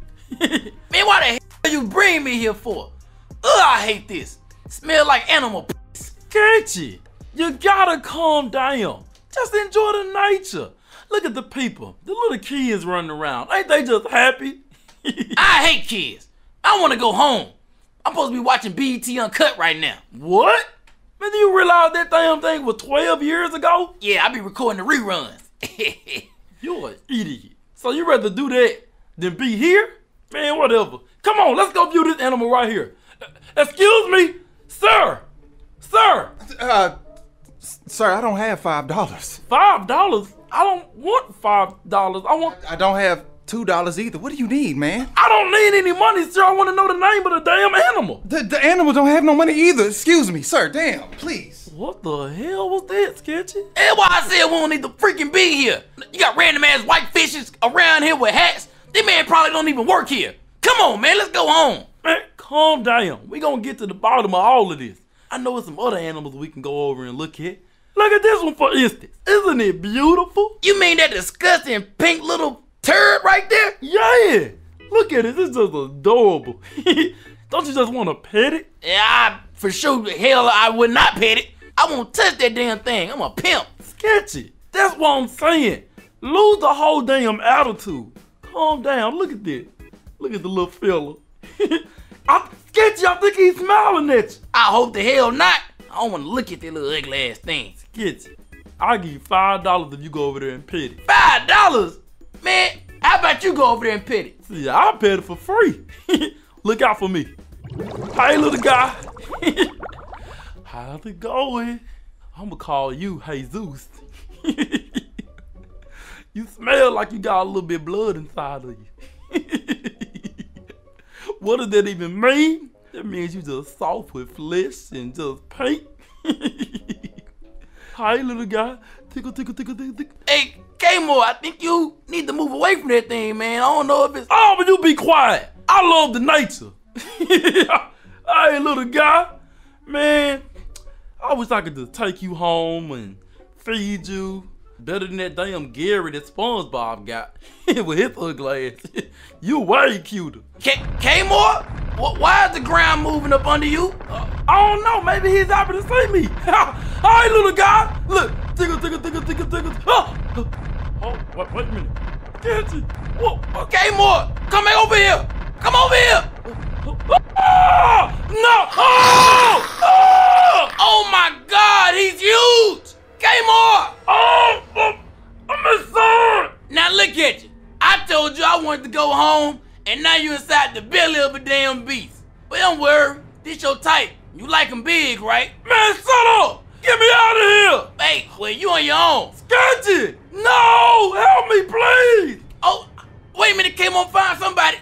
Man, why the hell are you bringing me here for? Ugh, I hate this. Smell like animal p. Sketchy, you gotta calm down. Just enjoy the nature. Look at the people, the little kids running around. Ain't they just happy? I hate kids. I wanna go home. I'm supposed to be watching B E T Uncut right now. What? Man, do you realize that damn thing was twelve years ago? Yeah, I be recording the reruns. You're an idiot. So you rather do that than be here? Man, whatever. Come on, let's go view this animal right here. Uh, excuse me, sir. Sir. Uh, sir, I don't have five dollars. Five dollars? I don't want five dollars. I want. I don't have two dollars either. What do you need, man? I don't need any money, sir. I want to know the name of the damn animal. The, the animal don't have no money either. Excuse me, sir. Damn, please. What the hell was that, Sketchy? That's why I said we don't need to freaking be here. You got random ass white fishes around here with hats. This man probably don't even work here. Come on, man, let's go home. Man, calm down. We gonna get to the bottom of all of this. I know some other animals we can go over and look at. Look at this one, for instance. Isn't it beautiful? You mean that disgusting pink little turd right there? Yeah. Look at it. It's just adorable. Don't you just want to pet it? Yeah, I, for sure, hell, I would not pet it. I won't touch that damn thing. I'm a pimp. Sketchy. That's what I'm saying. Lose the whole damn attitude. Calm down. Look at this. Look at the little fella. I, Sketchy, I think he's smiling at you. I hope the hell not. I don't want to look at that little ugly ass thing. Sketchy, I'll give you five dollars if you go over there and pet it. five dollars? Man, how about you go over there and pet it? See, I'll pet it for free. Look out for me. Hey, little guy. How's it going? I'm going to call you Jesus. You smell like you got a little bit of blood inside of you. What does that even mean? That means you just soft with flesh and just paint. Hi, little guy. Tickle, tickle, tickle, tickle, tickle. Hey, K-More, I think you need to move away from that thing, man. I don't know if it's... Oh, but you be quiet. I love the nature. Hey, little guy. Man, I wish I could just take you home and feed you. Better than that damn Gary that SpongeBob got with his ugly ass. You way cuter. K-K-More? Why is the ground moving up under you? Uh, I don't know. Maybe he's happy to see me. All right, little guy. Look. Tickle, tickle, tickle, tickle, tickle. Oh, oh wait, wait a minute. Sketchy. Whoa. K-More, come back over here. Come over here. Oh, no. Oh, oh. Oh, my God. He's huge. K-More! Oh, oh, I'm sorry! Now look at you. I told you I wanted to go home, and now you inside the belly of a damn beast. But don't worry, this your type. You like him big, right? Man, shut up! Get me out of here! Hey, well, you on your own. Sketchy! No! Help me, please! Oh, wait a minute, K-More, find somebody.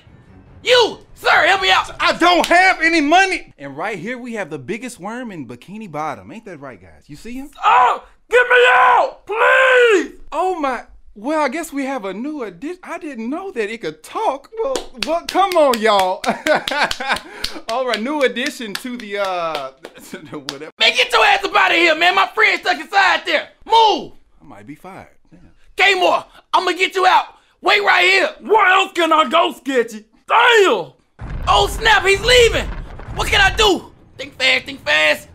You! Sir, help me out! I don't have any money! And right here we have the biggest worm in Bikini Bottom. Ain't that right, guys? You see him? Oh! Get me out, please! Oh my, well, I guess we have a new addition. I didn't know that it could talk. Well, well come on, y'all. All right, new addition to the, uh, whatever. Man, get your ass up out of here, man. My friend's stuck inside there. Move! I might be fired. Yeah. K-More, I'm gonna get you out. Wait right here. Where else can I go, Sketchy? Damn! Oh, snap, he's leaving. What can I do? Think fast, think fast.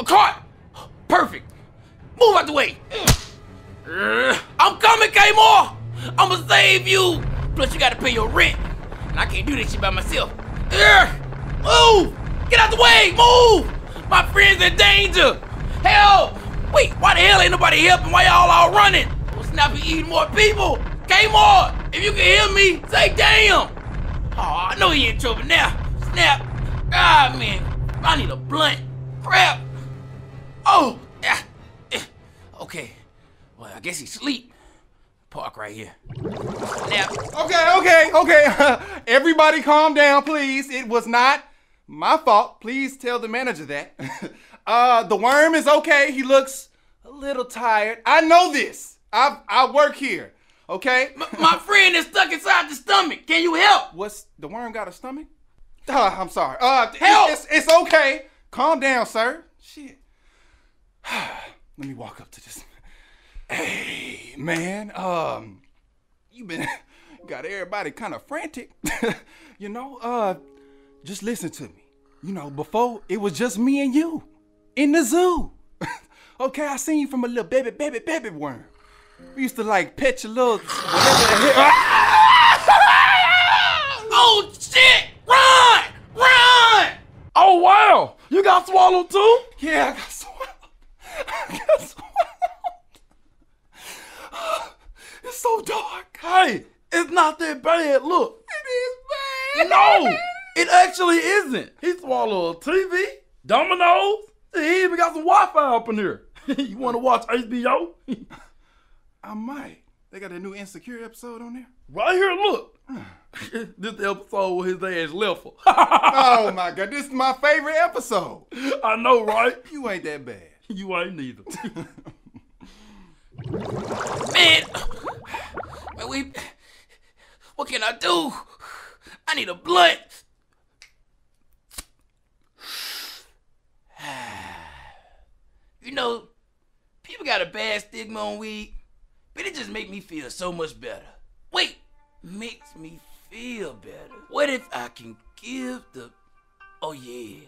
A cart. Perfect. Move out the way. I'm coming, K-More. I'm gonna save you. Plus, you gotta pay your rent. And I can't do this shit by myself. Move. Get out the way. Move. My friend's in danger. Help. Wait, why the hell ain't nobody helping? Why y'all all running? Oh, snap, you eating more people. K-More, if you can hear me, say damn. Oh, I know he in trouble now. Snap. Ah, man. I need a blunt. Crap. Oh. Okay, well, I guess he sleep. Park right right here. Now. Okay, okay, okay. Everybody calm down, please. It was not my fault. Please tell the manager that. uh, the worm is okay. He looks a little tired. I know this. I I work here, okay? my, my friend is stuck inside the stomach. Can you help? What's, the worm got a stomach? Uh, I'm sorry. Uh, help! It's, it's, it's okay. Calm down, sir. Shit. Let me walk up to this. Hey, man, um, you been, got everybody kind of frantic, you know, uh, just listen to me. You know, before it was just me and you in the zoo. Okay, I seen you from a little baby, baby, baby worm. We used to like pet your little, whatever the hell. Oh, shit, run, run. Oh, wow, you got swallowed too? Yeah, I got swallowed. I got swallowed. It's so dark. Hey, it's not that bad. Look. It is bad. No, it actually isn't. He swallowed a T V, dominoes. He even got some Wi-Fi up in here. You want to watch H B O? I might. They got a new Insecure episode on there. Right here, look. This episode where his ass left her. Oh, my God. This is my favorite episode. I know, right? You ain't that bad. You ain't neither. Man, man, we, what can I do? I need a blunt. You know, people got a bad stigma on weed, but it just make me feel so much better. Wait, makes me feel better. What if I can give the, oh yeah.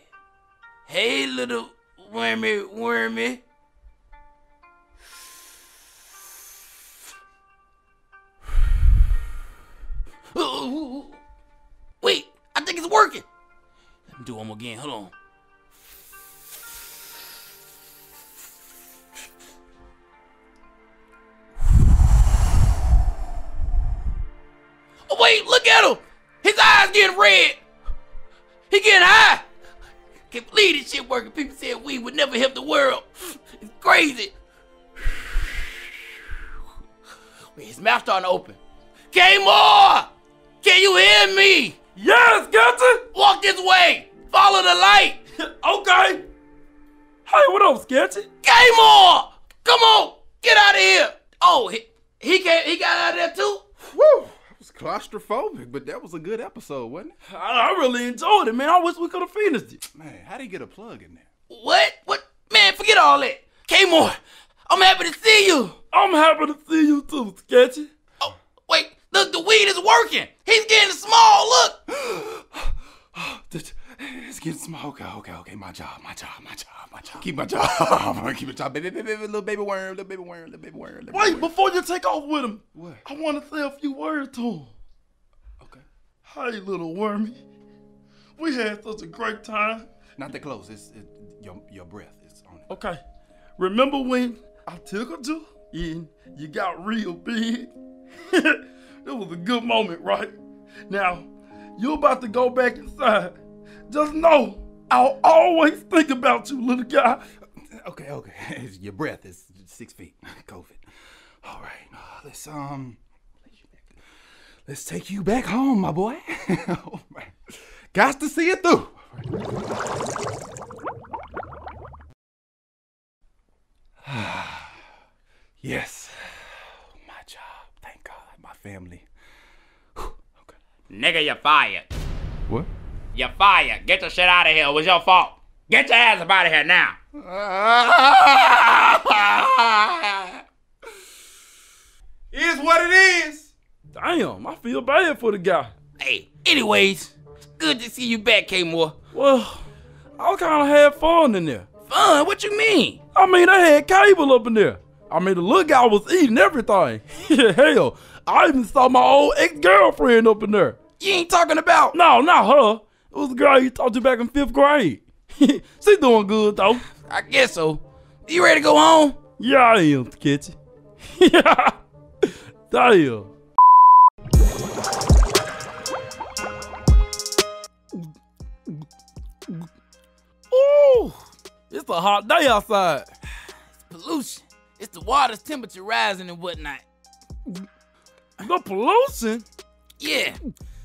Hey, little wormy, wormy. Wait, I think it's working. Let me do one more again. Hold on. Oh, wait, look at him. His eyes getting red. He getting high. Can't believe this shit working. People said we would never help the world. It's crazy. Wait, his mouth starting to open. K-More! Can you hear me? Yes, Sketchy! Walk this way! Follow the light! Okay! Hey, what up, Sketchy? K-More! Come on! Get out of here! Oh, he, he, came, he got out of there too? Woo! That was claustrophobic, but that was a good episode, wasn't it? I, I really enjoyed it, man. I wish we could have finished it. Man, how'd he get a plug in there? What? What? Man, forget all that. K-More, I'm happy to see you! I'm happy to see you too, Sketchy. Oh, wait. Look, the weed is working. He's getting small, look. It's getting small. Okay, okay, okay. My job, my job, my job, my job. Keep my job. I'm gonna keep my job. Baby, baby, baby, little baby worm, little baby worm, little baby worm. Little baby Wait, worm. Before you take off with him, what? I want to say a few words to him. Okay. Hey, little wormy. We had such a great time. Not that close. It's it, your, your breath is on it. Okay. Remember when I tickled you and you got real big? It was a good moment, right? Now, you're about to go back inside. Just know, I'll always think about you, little guy. Okay, okay. Your breath is six feet. COVID. All right. Uh, let's, um, let's take you back home, my boy. All right. Got to see it through. Yes. Family. Whew, okay. Nigga, you're fired. What? You're fired. Get your shit out of here. It was your fault. Get your ass up out of here now. Is what it is. Damn, I feel bad for the guy. Hey, anyways, it's good to see you back, K-More. Well, I kind of had fun in there. Fun? What you mean? I mean, I had cable up in there. I mean, the little guy was eating everything. Hell. I even saw my old ex-girlfriend up in there. You ain't talking about? No, not her. It was the girl you talked to back in fifth grade. She doing good, though. I guess so. You ready to go home? Yeah, I am, Sketchy. Yeah. Damn. Ooh, it's a hot day outside. It's pollution. It's the water's temperature rising and whatnot. No pollution? Yeah,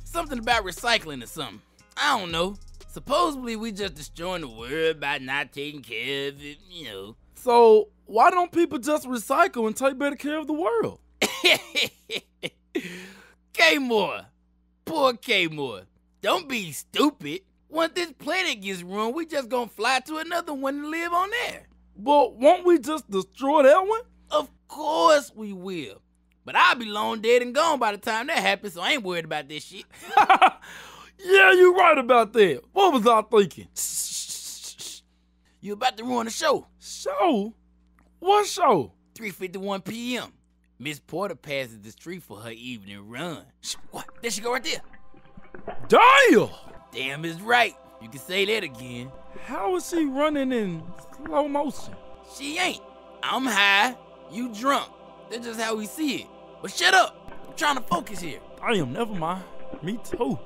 something about recycling or something. I don't know. Supposedly we just destroying the world by not taking care of it, you know. So why don't people just recycle and take better care of the world? K-More, poor K-More, don't be stupid. Once this planet gets ruined, we just gonna fly to another one and live on there. But won't we just destroy that one? Of course we will. But I'll be long dead and gone by the time that happens, so I ain't worried about this shit. Yeah, you're right about that. What was I thinking? Shh, you about to ruin the show. Show? What show? three fifty-one p m Miss Porter passes the street for her evening run. What? There she go right there. Damn! Damn is right. You can say that again. How is she running in slow motion? She ain't. I'm high. You drunk. That's just how we see it. But shut up. I'm trying to focus here. Damn, never mind. Me too.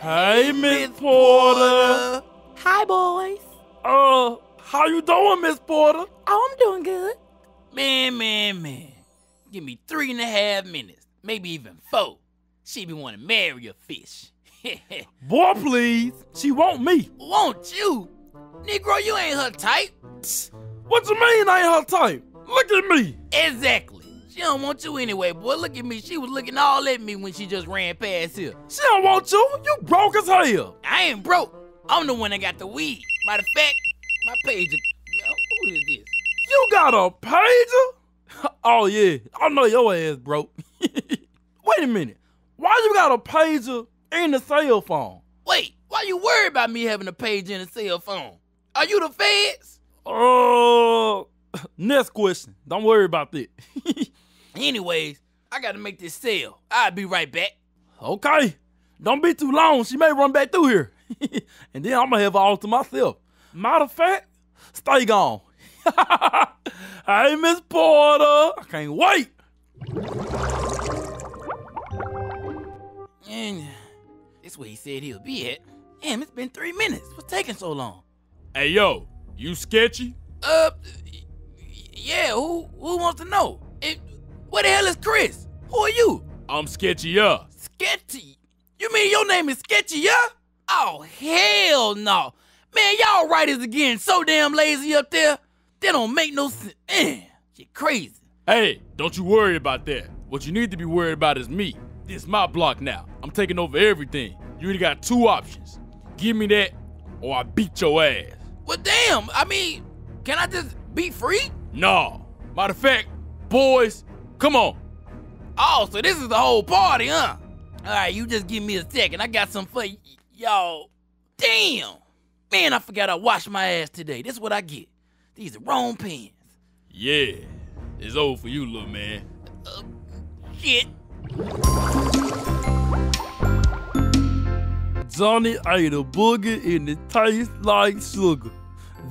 Hey, Miss Porter. Porter. Hi, boys. Uh, how you doing, Miss Porter? Oh, I'm doing good. Man, man, man. Give me three and a half minutes. Maybe even four. She be wanting to marry a fish. Boy, please. She want me. Want you? Negro, you ain't her type. What you mean I ain't her type? Look at me. Exactly. She don't want you anyway, boy. Look at me. She was looking all at me when she just ran past here. She don't want you. You broke as hell. I ain't broke. I'm the one that got the weed. Matter of fact, my pager. Who is this? You got a pager? Oh, yeah. I know your ass broke. Wait a minute. Why you got a pager and a cell phone? Wait, why you worried about me having a pager and a cell phone? Are you the feds? Uh, next question. Don't worry about that. Anyways, I gotta make this sale. I'll be right back. Okay. Don't be too long. She may run back through here. And then I'm gonna have all to myself. Matter of fact, stay gone. Hey, Miss Porter. I can't wait. And that's where he said he'll be at. Damn, it's been three minutes. What's taking so long? Hey, yo, you sketchy? Uh, yeah, who, who wants to know? It, where the hell is Chris? Who are you? I'm Sketchy-er. Sketchy? You mean your name is Sketchy-er? Oh, hell no. Man, y'all writers are getting so damn lazy up there. That don't make no sense. Man, shit crazy. Hey, don't you worry about that. What you need to be worried about is me. This is my block now. I'm taking over everything. You either got two options. Give me that, or I beat your ass. Well, damn. I mean, can I just be free? No. Matter of fact, boys, come on. Oh, so this is the whole party, huh? All right, you just give me a second. I got some for y'all. Damn. Man, I forgot I washed my ass today. This is what I get. These are wrong pants. Yeah. It's old for you, little man. Uh, shit. Johnny ate a booger and it tastes like sugar.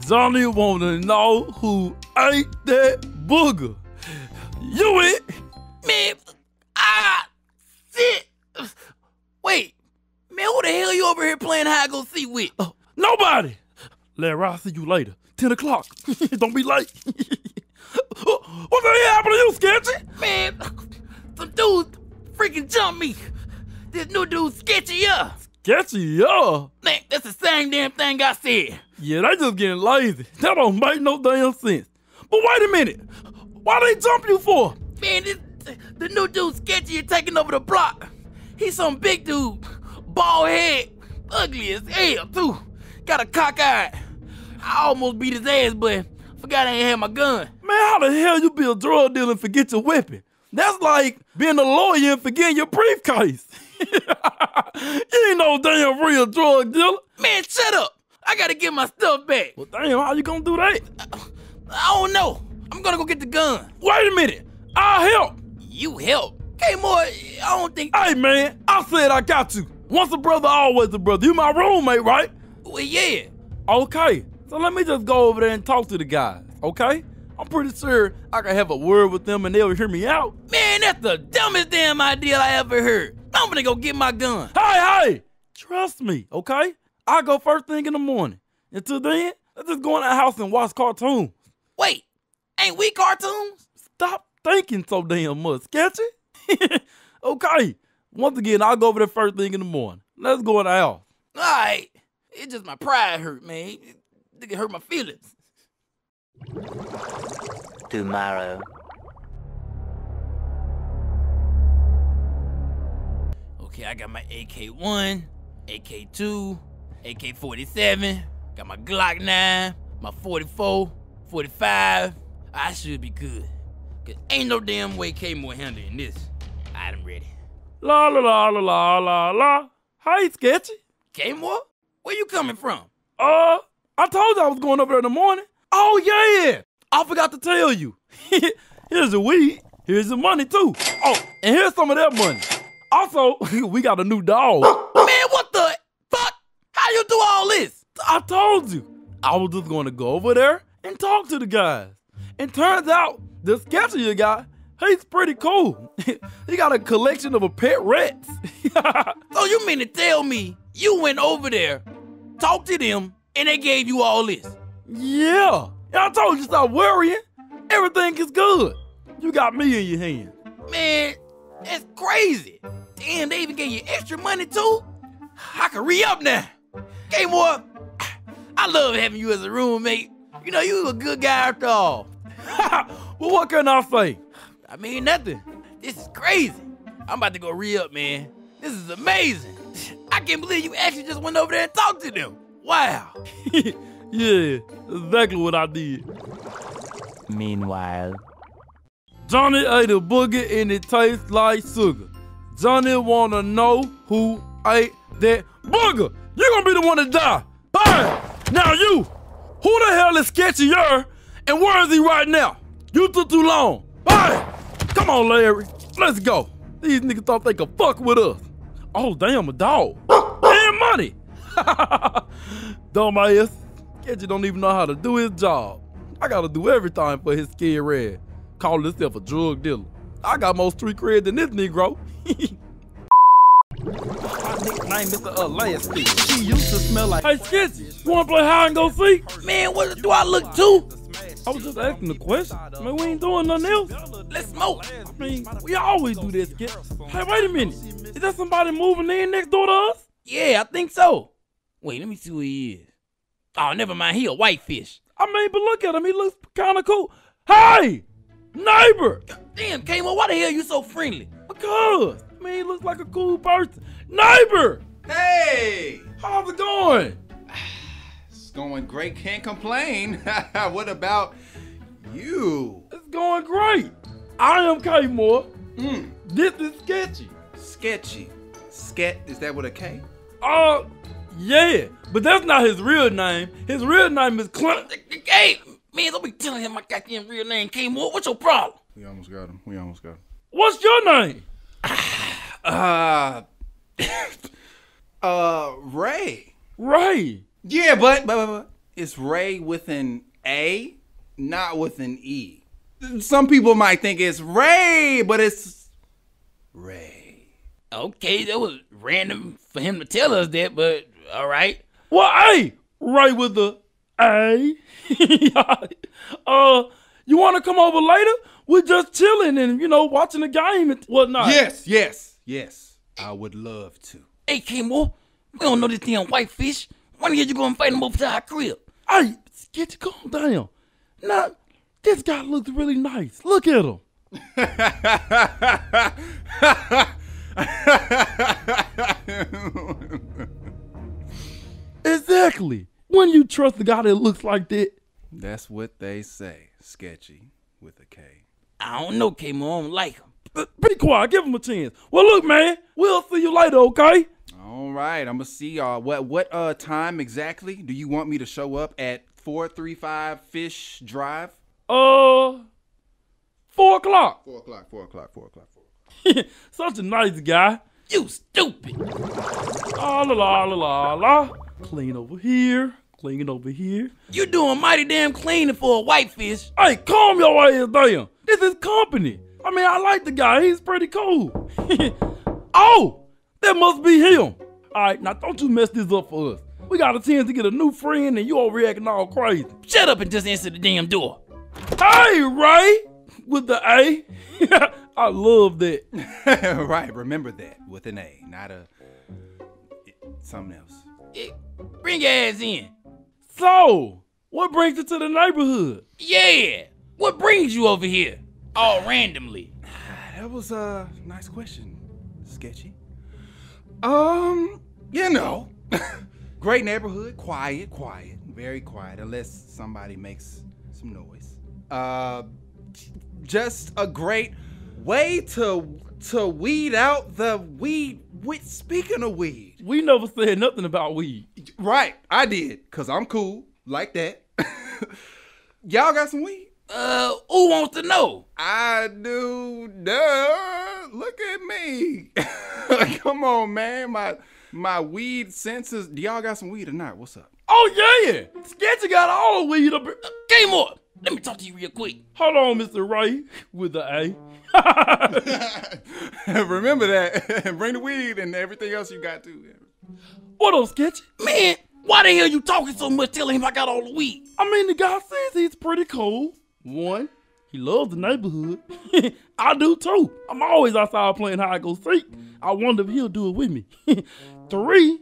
Johnny wanna know who ate that booger. You it? Man, I shit. Wait, man, who the hell you over here playing hide and go seek with? Oh, nobody. Larry, I'll see you later. Ten o'clock. Don't be late. What the hell happened to you, Sketchy? Man, some dude freaking jumped me. This new dude, Sketchy-er. Sketchy-er? Man, that's the same damn thing I said. Yeah, they just getting lazy. That don't make no damn sense. But wait a minute. Why they jump you for? Man, this, the new dude, Sketchy-er, taking over the block. He's some big dude. Bald head. Ugly as hell, too. Got a cockeye. I almost beat his ass, but forgot I ain't had my gun. Man, how the hell you be a drug dealer and forget your weapon? That's like being a lawyer and forgetting your briefcase. You ain't no damn real drug dealer. Man, shut up. I gotta get my stuff back. Well, damn, how you gonna do that? I, I don't know. I'm gonna go get the gun. Wait a minute. I'll help. You help? K-More, I don't think... Hey, man, I said I got you. Once a brother, always a brother. You my roommate, right? Well, yeah. Okay, so let me just go over there and talk to the guys, okay? I'm pretty sure I can have a word with them and they'll hear me out. Man, that's the dumbest damn idea I ever heard. I'm gonna go get my gun. Hey, hey, trust me, okay? I'll go first thing in the morning. Until then, let's just go in the house and watch cartoons. Wait, ain't we cartoons? Stop thinking so damn much, Sketchy? Okay, once again, I'll go over there first thing in the morning. Let's go in the house. All right. It's just my pride hurt, man. It hurt my feelings. Tomorrow. Okay, I got my A K one, A K two, A K forty-seven, got my Glock nine, my forty-four, forty-five. I should be good. Cause ain't no damn way K-More handling this. Alright, I'm ready. La la la la la la la. Hi, Sketchy. K-More? Where you coming from? Uh, I told you I was going over there in the morning. Oh, yeah. I forgot to tell you. Here's the weed. Here's the money, too. Oh, and here's some of that money. Also, we got a new dog. Man, what the fuck? How you do all this? I told you. I was just going to go over there and talk to the guys. And turns out, the Sketchy you got, he's pretty cool. He got a collection of a pet rats. So you mean to tell me you went over there, talked to them, and they gave you all this? Yeah. I told you stop worrying. Everything is good. You got me in your hand. Man, that's crazy. Damn, they even gave you extra money too? I can re-up now. K-More, I love having you as a roommate. You know, you a good guy after all. Well, what can I say? I mean, nothing. This is crazy. I'm about to go re-up, man. This is amazing. I can't believe you actually just went over there and talked to them. Wow. Yeah, exactly what I did. Meanwhile, Johnny ate a booger and it tastes like sugar. Johnny wanna know who ate that booger. You're gonna be the one to die. Bye. Now you, who the hell is Sketchier and where is he right now? You took too long. Bye. Come on, Larry. Let's go. These niggas thought they could fuck with us. Oh, damn, a dog. And money. Dumbass. Sketchy don't even know how to do his job. I gotta do everything for his scared red. Calling himself a drug dealer. I got more street cred than this Negro. My nickname is the Alaska. She used to smell like. Hey Sketchy, you wanna play hide and go seek? Man, what do I look to? I was just asking the question. Man, we ain't doing nothing else. Let's smoke. I mean, we always do that, Sketchy. Hey, wait a minute. Is that somebody moving in next door to us? Yeah, I think so. Wait, let me see who he is. Oh, never mind. He a whitefish. I mean, but look at him. He looks kind of cool. Hey, neighbor. Damn, K-More, why the hell you so friendly? Because, I mean, he looks like a cool person. Neighbor. Hey. How's it going? It's going great. Can't complain. What about you? It's going great. I am K-More. Mm. This is Sketchy. Sketchy. Sket, is that with a K? Uh, yeah. But that's not his real name. His real name is Clarence. Hey, man, don't be telling him my goddamn real name, K-More. What's your problem? We almost got him. We almost got him. What's your name? uh, uh, Ray. Ray. Yeah, but, but, but it's Ray with an A, not with an E. Some people might think it's Ray, but it's Ray. Okay, that was random for him to tell us that, but. All right. Well, hey, Ray with the A. uh, you want to come over later? We're just chilling and, you know, watching the game and whatnot. Yes, yes, yes. I would love to. Hey, K-More, we don't know this damn whitefish. Why don't you go and fight him over to our crib? Hey, Sketchy, calm down. Now, this guy looks really nice. Look at him. Exactly. When you trust a guy that looks like that. That's what they say, Sketchy with a K. I don't know, K-More, I don't like him. But be quiet, give him a chance. Well, look, man, we'll see you later, okay? All right, I'm gonna see y'all. What what uh time exactly do you want me to show up at? Four three five Fish Drive. Uh, four o'clock. Four o'clock. Four o'clock. Four o'clock. Such a nice guy. You stupid. La la la la la. Clean over here. Clean over here. You doing mighty damn cleaning for a whitefish. Hey, calm your ass down. This is company. I mean, I like the guy. He's pretty cool. Oh, that must be him. All right, now don't you mess this up for us. We got a chance to get a new friend and you all reacting all crazy. Shut up and just answer the damn door. Hey, Ray. with the A. I love that. Right, remember that with an A, not a it, something else. It, bring your ass in. So, what brings you to the neighborhood? Yeah, what brings you over here all randomly? That was a nice question, Sketchy. Um, you know, great neighborhood, quiet, quiet, very quiet, unless somebody makes some noise. Uh, just a great way to to weed out the weed. With, speaking of weed, we never said nothing about weed. Right, I did, cause I'm cool like that. Y'all got some weed? Uh, who wants to know? I do. Duh. Look at me. Come on, man. My my weed senses. Do y'all got some weed or not? What's up? Oh yeah, Sketchy got all the weed up. Uh, K-More, let me talk to you real quick. Hold on, Mister Ray with the A. Remember that. Bring the weed and everything else you got too. What up, Sketchy? Man, why the hell you talking so much? Telling him I got all the weed. I mean, the guy says he's pretty cool. One, he loves the neighborhood. I do too. I'm always outside playing hide and go seek. I wonder if he'll do it with me. Three,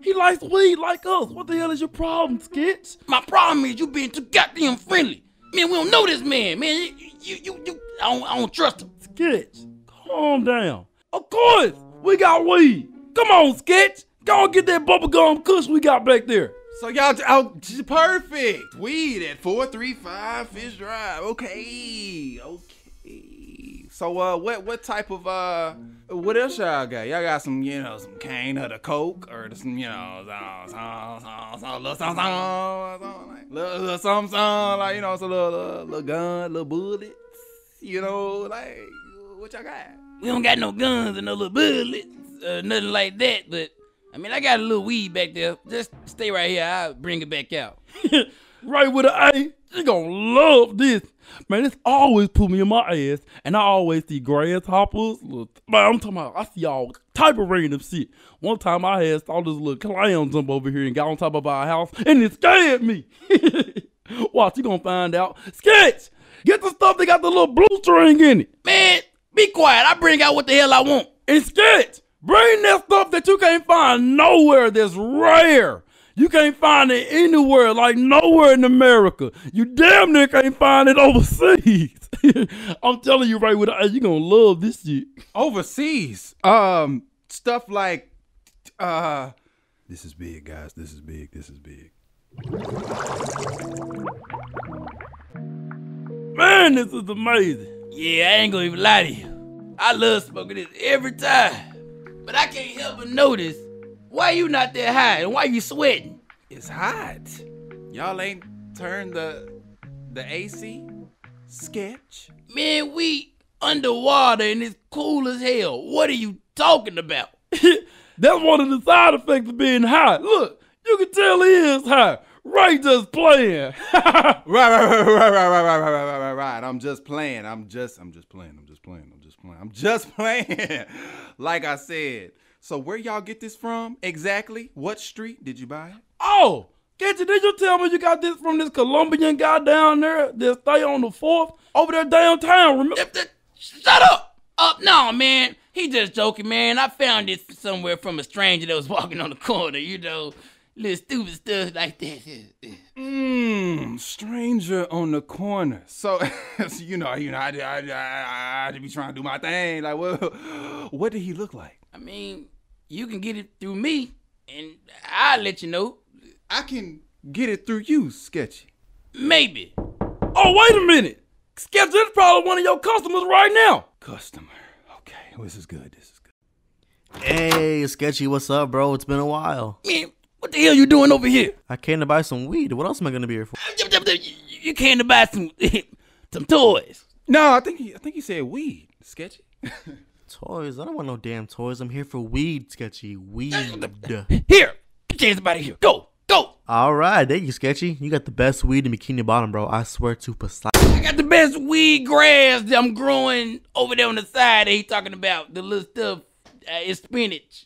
he likes weed like us. What the hell is your problem, Sketch? My problem is you being too goddamn friendly. Man, we don't know this man. Man, you, you, you, you I, don't, I don't trust him. Sketch, calm down. Of course, we got weed. Come on, Sketch. Go and get that bubblegum kush we got back there. So y'all, oh, perfect. Weed at four three five Fish Drive. Okay, okay. So uh, what what type of, uh, what else y'all got? Y'all got some, you know, some cane or the coke or some, you know, little something, little something, like, you know, it's a little, little gun, little bullet, you know, like, what y'all got? We don't got no guns and no little bullets, uh, nothing like that, but I mean, I got a little weed back there. Just stay right here. I'll bring it back out. Right with an A. You're going to love this. Man, this always put me in my ass. And I always see grasshoppers. Man, I'm talking about, I see all type of random shit. One time I had saw this little clown jump over here and got on top of our house. And it scared me. Watch, you going to find out. Sketch, get the stuff that got the little blue string in it. Man, be quiet. I bring out what the hell I want. And Sketch, bring that stuff that you can't find nowhere, that's rare. You can't find it anywhere, like nowhere in America. You damn near can't find it overseas. I'm telling you right with the, you're gonna love this shit. Overseas? Um, stuff like, uh, this is big, guys. This is big, this is big. Man, this is amazing. Yeah, I ain't gonna even lie to you. I love smoking this every time. But I can't help but notice, why you not that high and why you sweating? It's hot. Y'all ain't turned the the A C? Sketch? Man, we underwater and it's cool as hell. What are you talking about? That's one of the side effects of being high. Look, you can tell he is high. Ray just playing. right, right, right, right, right, right, right, right, right, right, right. I'm just playing. I'm just, I'm just playing. I'm just playing. I'm just playing. I'm just playing. Like I said. So where y'all get this from exactly? What street did you buy it? Oh, did you, did you tell me you got this from this Colombian guy down there that stay on the fourth over there downtown? Remember? Shut up! Up, no, man. He just joking, man. I found this somewhere from a stranger that was walking on the corner, you know. Little stupid stuff like that. Mmm, stranger on the corner. So, so you know, you know, I, I, I, I, I be trying to do my thing. Like, what, what did he look like? I mean, you can get it through me, and I'll let you know. I can get it through you, Sketchy. Maybe. Oh, wait a minute. Sketchy, that's probably one of your customers right now. Customer. Okay, well, this is good. This is good. Hey, Sketchy, what's up, bro? It's been a while. Man. What the hell you doing over here? I came to buy some weed. What else am I gonna be here for? You came to buy some some toys. No, I think he, I think you said weed, Sketchy. Toys? I don't want no damn toys. I'm here for weed, Sketchy. Weed. Here, get your hands out of here. Go, go. All right, thank you, Sketchy. You got the best weed in Bikini Bottom, bro. I swear to Poseidon. I got the best weed grass that I'm growing over there on the side. That he talking about the little stuff. Uh, it's spinach.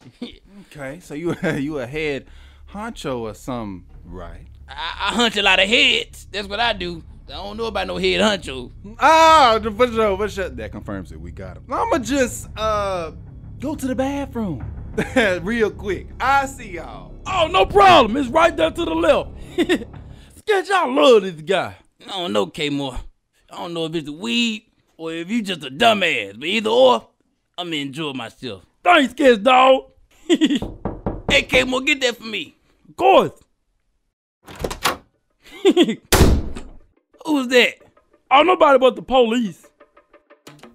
Okay, so you you ahead. Honcho or something, right? I, I hunt a lot of heads. That's what I do. I don't know about no head honcho. Ah, oh, for sure, for sure. That confirms it. We got him. I'ma just uh go to the bathroom real quick. I see y'all. Oh, no problem. It's right there to the left. Sketch, I love this guy. I don't know, K-More. I don't know if it's the weed or if you just a dumbass. But either or, I'ma enjoy myself. Thanks, Sketch, dog. Hey, K-More, get that for me. Of course. Who's that? Oh, nobody but the police.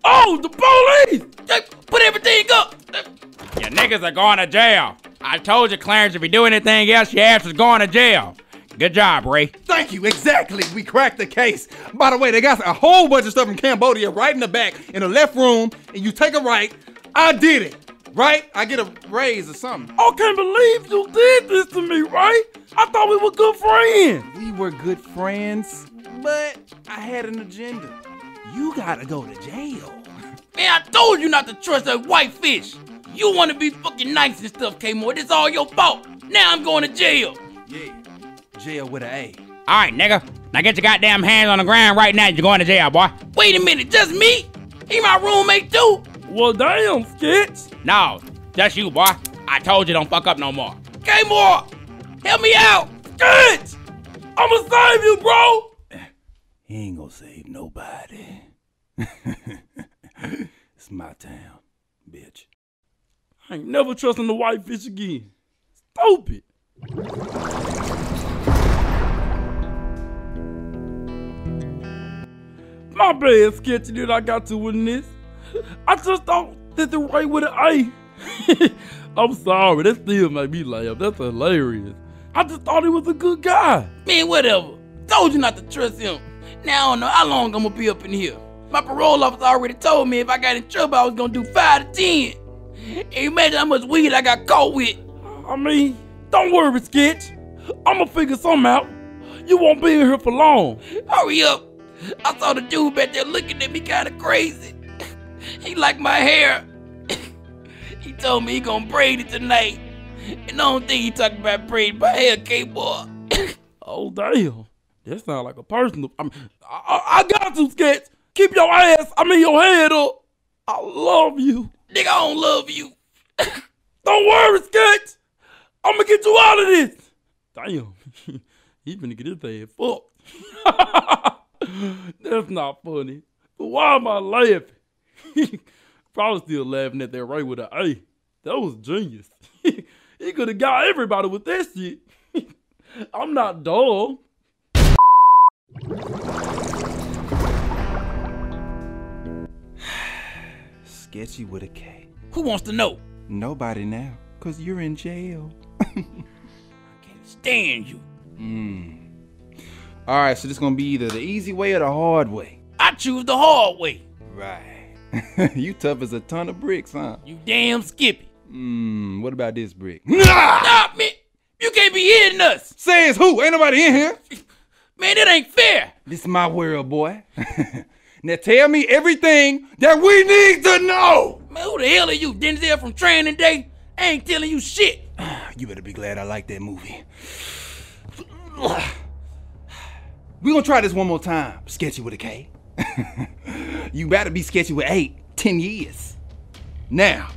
Oh, the police! They put everything up! Your niggas are going to jail. I told you, Clarence, if you do anything else, your ass is going to jail. Good job, Ray. Thank you, exactly. We cracked the case. By the way, they got a whole bunch of stuff from Cambodia right in the back, in the left room, and you take a right. I did it, right? I get a raise or something. I can't believe you did this to me, right? I thought we were good friends. We were good friends, but I had an agenda. You gotta go to jail. Man, I told you not to trust that whitefish. You want to be fucking nice and stuff, K-More. This all your fault. Now I'm going to jail. Yeah, jail with an A. All right, nigga. Now get your goddamn hands on the ground right now. You're going to jail, boy. Wait a minute, just me? He my roommate too? Well, damn, Skits. No, just you, boy. I told you don't fuck up no more. K-More, help me out. Skits, I'ma save you, bro. He ain't gonna save nobody. It's my town, bitch. I ain't never trusting the whitefish again. Stupid. My bad, Sketchy, that I got to win this. I just thought that the Ray with an A. I'm sorry, that still made me laugh. That's hilarious. I just thought he was a good guy. Man, whatever. Told you not to trust him. Now I don't know how long I'm gonna be up in here. My parole officer already told me if I got in trouble, I was gonna do five to ten. Imagine how much weed I got caught with. I mean, don't worry, Sketch. I'ma figure something out. You won't be in here for long. Hurry up. I saw the dude back there looking at me kind of crazy. He liked my hair. He told me he gonna braid it tonight. And I don't think he talking about braiding my hair, K-Boy. Oh, damn. That sound like a personal. I mean, I, I, I got you, Sketch. Keep your ass, I mean your head up. I love you. Nigga, I don't love you. Don't worry, Sketch. I'm gonna get you out of this. Damn. He finna get his ass fucked. That's not funny. But why am I laughing? Probably still laughing at that Ray with an A. That was genius. He could have got everybody with that shit. I'm not dumb. Sketchy with a K. Who wants to know? Nobody now, cause you're in jail. I can't stand you. Mm. All right, so this gonna be either the easy way or the hard way. I choose the hard way. Right. You tough as a ton of bricks, huh? You damn Skippy. Mmm, what about this brick? Stop me! You can't be hitting us! Says who? Ain't nobody in here. Man, that ain't fair. This is my world, boy. Now tell me everything that we need to know. Man, who the hell are you, Denzel from Training Day? I ain't telling you shit. You better be glad I like that movie. We gonna try this one more time. Sketchy with a K. You better be sketchy with eight, ten years. Now,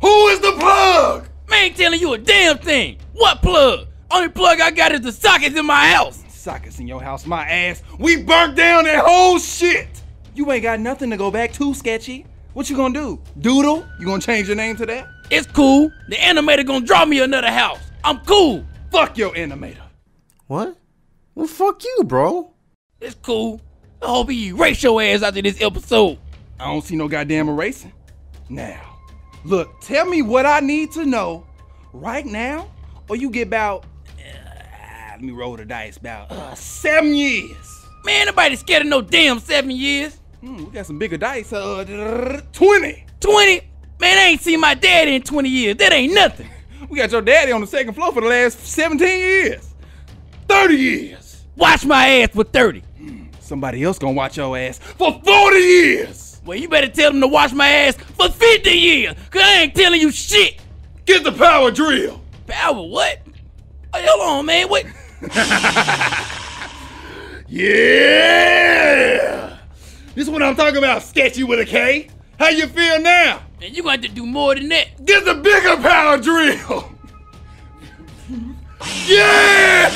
who is the plug? Man, I ain't telling you a damn thing. What plug? Only plug I got is the sockets in my house. Sockets in your house, my ass. We burnt down that whole shit. You ain't got nothing to go back to, Sketchy. What you gonna do? Doodle? You gonna change your name to that? It's cool. The animator gonna draw me another house. I'm cool. Fuck your animator. What? Well, fuck you, bro. It's cool. I hope he erase your ass after this episode. I don't see no goddamn erasing. Now, look, tell me what I need to know right now, or you get about, uh, let me roll the dice, about uh, seven years. Man, nobody scared of no damn seven years. Mm, we got some bigger dice, uh, twenty. twenty? Man, I ain't seen my daddy in twenty years. That ain't nothing. We got your daddy on the second floor for the last seventeen years. thirty years. Watch my ass for thirty. Mm, somebody else gonna watch your ass for forty years. Well, you better tell them to watch my ass for fifty years, cause I ain't telling you shit. Get the power drill. Power what? Oh, hold on, man, what? Yeah! This is what I'm talking about, Sketchy with a K. How you feel now? And you got to do more than that. Get the bigger power drill. Yeah!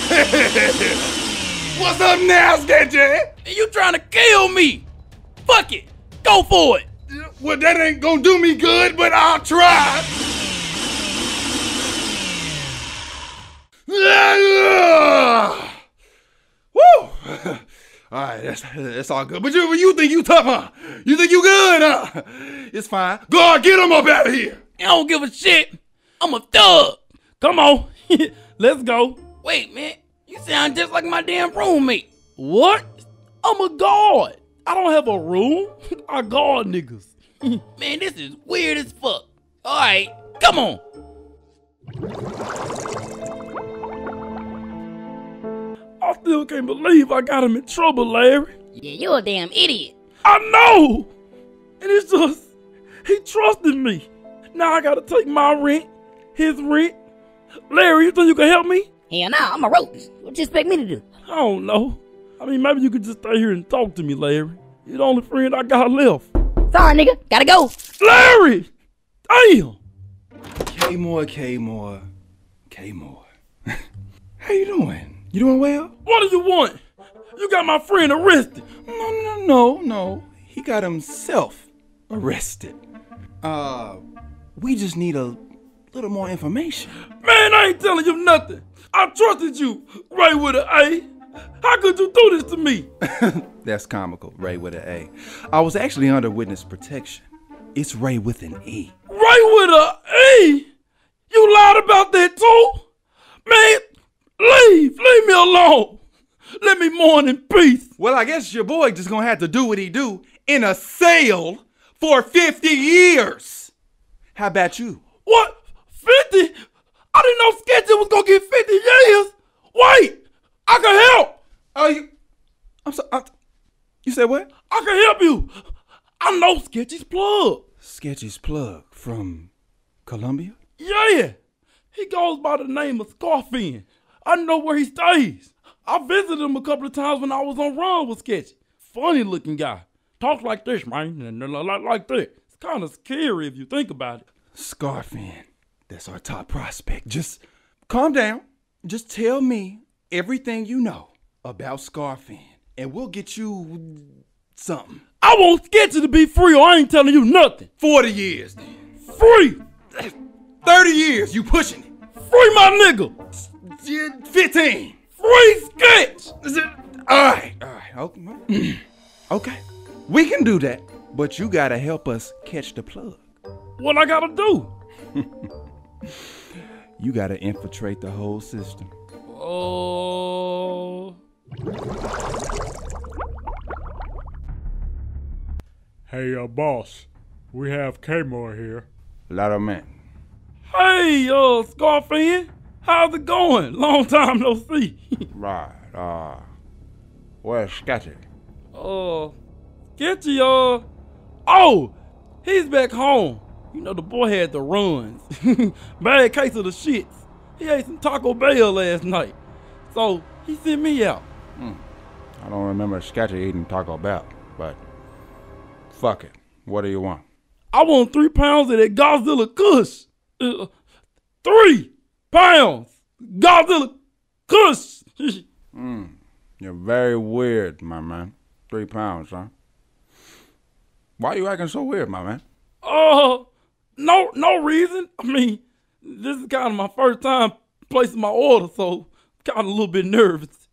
What's up now, Sketchy? And you trying to kill me. Fuck it. Go for it. Well, that ain't gonna do me good, but I'll try. Woo! All right, that's, that's all good. But you you think you tough, huh? You think you good, huh? It's fine. God, get him up out of here. I don't give a shit. I'm a thug. Come on. Let's go. Wait, man. You sound just like my damn roommate. What? I'm a guard. I don't have a room. I guard niggas. Man, this is weird as fuck. All right, come on. I still can't believe I got him in trouble, Larry. Yeah, you're a damn idiot. I know! And it's just, he trusted me. Now I gotta take my rent, his rent. Larry, you think you can help me? Hell nah, I'm a rope. What you expect me to do? I don't know. I mean, maybe you could just stay here and talk to me, Larry. You're the only friend I got left. Sorry, nigga. Gotta go. Larry! Damn! K-More, K-More, K-More. How you doing? You doing well? What do you want? You got my friend arrested. No, no, no, no. He got himself arrested. Uh, we just need a little more information. Man, I ain't telling you nothing. I trusted you, Ray with an A. How could you do this to me? That's comical, Ray with an A. I was actually under witness protection. It's Ray with an E. Ray with an E? You lied about that too? Man. Leave! Leave me alone! Let me mourn in peace! Well, I guess your boy just gonna have to do what he do in a cell for fifty years! How about you? What? fifty? I didn't know Sketchy was gonna get fifty years! Wait! I can help! Oh, uh, you... I'm sorry, I, you said what? I can help you! I know Sketchy's plug! Sketchy's plug from Colombia? Yeah! He goes by the name of Scarfin. I know where he stays. I visited him a couple of times when I was on run with Sketchy. Funny looking guy. Talk like this, man, and like that. It's kind of scary if you think about it. Scarfin, that's our top prospect. Just calm down. Just tell me everything you know about Scarfin, and we'll get you something. I want Sketchy to be free, or I ain't telling you nothing. forty years, then. Free! thirty years, you pushing it. Free my nigga! fifteen. Free Sketch! Alright, alright, okay. Okay. We can do that, but you gotta help us catch the plug. What I gotta do? You gotta infiltrate the whole system. Oh. Hey, uh, boss. We have K-More here. Lot of men. Hey, uh, Scarfin. How's it going? Long time no see. Right, uh, where's Sketchy? Uh, Sketchy, uh, oh, he's back home. You know, the boy had the runs. Bad case of the shits. He ate some Taco Bell last night, so he sent me out. Hmm. I don't remember Sketchy eating Taco Bell, but fuck it. What do you want? I want three pounds of that Godzilla Kush. Uh, three! Pounds! Godzilla Kush! mm, you're very weird, my man. Three pounds, huh? Why you acting so weird, my man? Oh, uh, no no reason. I mean, this is kind of my first time placing my order, so I'm kind of a little bit nervous.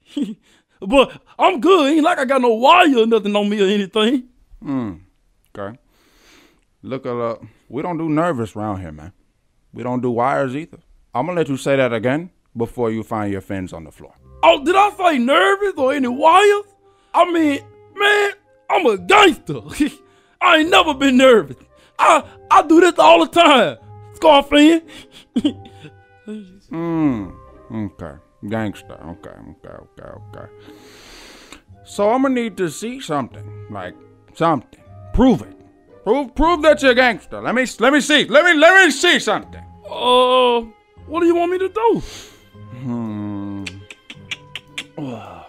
But I'm good. Ain't like I got no wire or nothing on me or anything. Hmm, okay. Look, uh, we don't do nervous around here, man. We don't do wires either. I'm gonna let you say that again before you find your fins on the floor. Oh, did I say nervous or any wires? I mean, man, I'm a gangster. I ain't never been nervous. I I do this all the time, Scarfin. Hmm. Okay, gangster. Okay, okay, okay, okay. So I'm gonna need to see something, like something. Prove it. Prove prove that you're a gangster. Let me let me see. Let me let me see something. Oh. Uh, What do you want me to do? Hmm. Oh,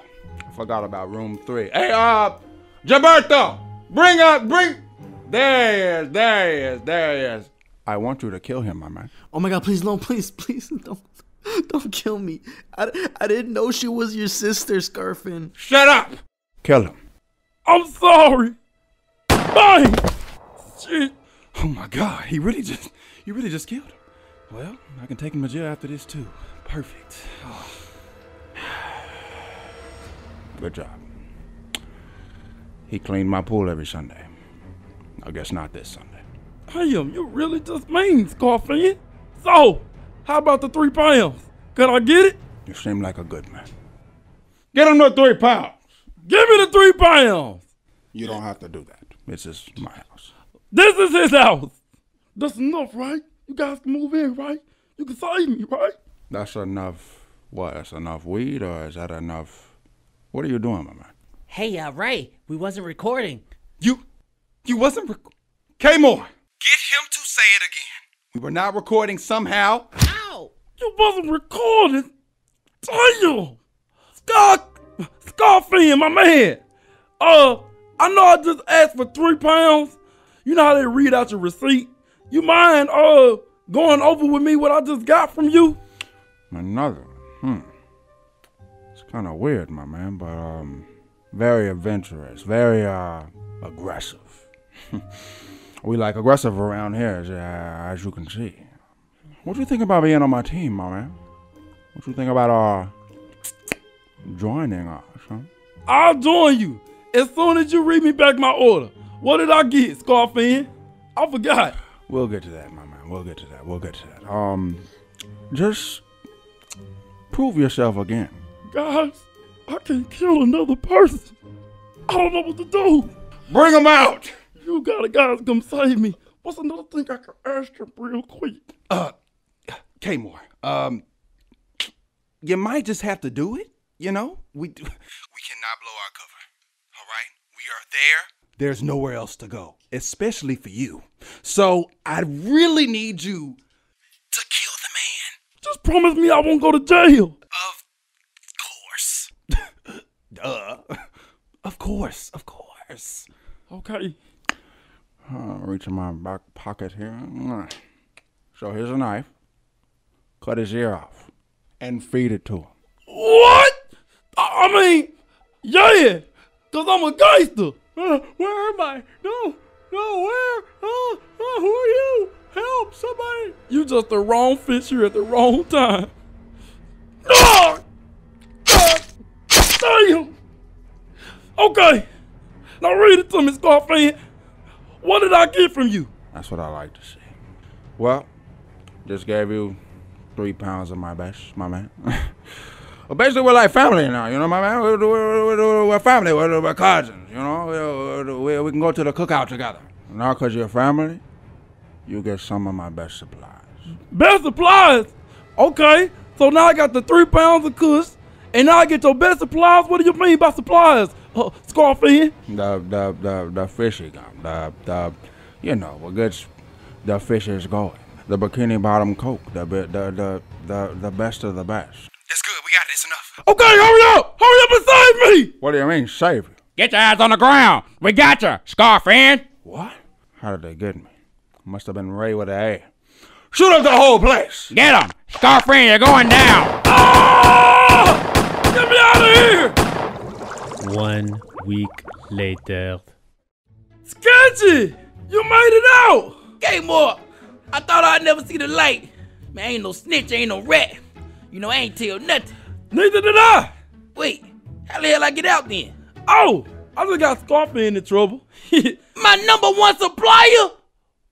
I forgot about room three. Hey, uh, Gilberto! Bring up, bring. There he is, there he is, there he is. I want you to kill him, my man. Oh my God, please don't, please, please don't. Don't kill me. I, I didn't know she was your sister, Scarfin. Shut up. Kill him. I'm sorry. Bye. Shit. Oh my God, he really just, you really just killed him. Well, I can take him to jail after this too. Perfect. Oh. Good job. He cleaned my pool every Sunday. I guess not this Sunday. Damn, you really just mean, Scarfin. So, how about the three pounds? Could I get it? You seem like a good man. Get him the three pounds. Give me the three pounds. You don't have to do that. This is my house. This is his house. That's enough, right? You guys can move in, right? You can save me, right? That's enough. What? That's enough weed, or is that enough? What are you doing, my man? Hey, uh, Ray, we wasn't recording. You, you wasn't rec- K-More. Get him to say it again. We were not recording somehow. Ow! You wasn't recording? Damn! Scar, Scarfin, my man. Uh, I know I just asked for three pounds. You know how they read out your receipt? You mind uh going over with me what I just got from you? Another, hmm. It's kind of weird, my man, but um, very adventurous, very uh aggressive. We like aggressive around here, as, uh, as you can see. What do you think about being on my team, my man? What do you think about uh joining us? Huh? I'll join you as soon as you read me back my order. What did I get, Scarfin? I forgot. We'll get to that, my man. We'll get to that. We'll get to that. Um, just prove yourself again. Guys, I can't kill another person. I don't know what to do. Bring him out. You gotta guys come save me. What's another thing I can ask you real quick? Uh, K-More, um, you might just have to do it. You know, we do. We cannot blow our cover. All right? We are there. There's nowhere else to go, especially for you. So I really need you to kill the man. Just promise me I won't go to jail. Of course. Duh. Of course, of course. Okay. I'll reach in my back pocket here. So here's a knife. Cut his ear off and feed it to him. What? I mean, yeah, because I'm a gangster. Uh, where am I? No, no, where? Uh, uh, who are you? Help, somebody. You just the wrong fish here at the wrong time. Ah! Ah! Damn. Okay, now read it to me, Scarfin. What did I get from you? That's what I like to see. Well, just gave you three pounds of my best, my man. Well, basically, we're like family now, you know, my man. We're, we're, we're, we're family. We're, we're cousins, you know. We're, we're, we can go to the cookout together. Now, because you're family, you get some of my best supplies. Best supplies? Okay. So now I got the three pounds of Kush, and now I get your best supplies? What do you mean by supplies, uh, Scarfin? The, the, the, the fishy gum. The, the, you know, what gets the fishes going. The Bikini Bottom Coke. The, the, the, the, the best of the best. It's good. We got it. It's enough. Okay, hurry up! Hurry up and save me! What do you mean, save you? Get your ass on the ground. We got you, Scarfin. What? How did they get me? Must have been Ray with an A. Shoot up the whole place. Get him, Scarfin. You're going down. Oh! Get me out of here! One week later. Sketchy, you made it out. K-More, I thought I'd never see the light. Man, ain't no snitch, ain't no rat. You know, I ain't tell nothing. Neither did I. Wait, how the hell I get out then? Oh, I just got Scarfin in the trouble. My number one supplier?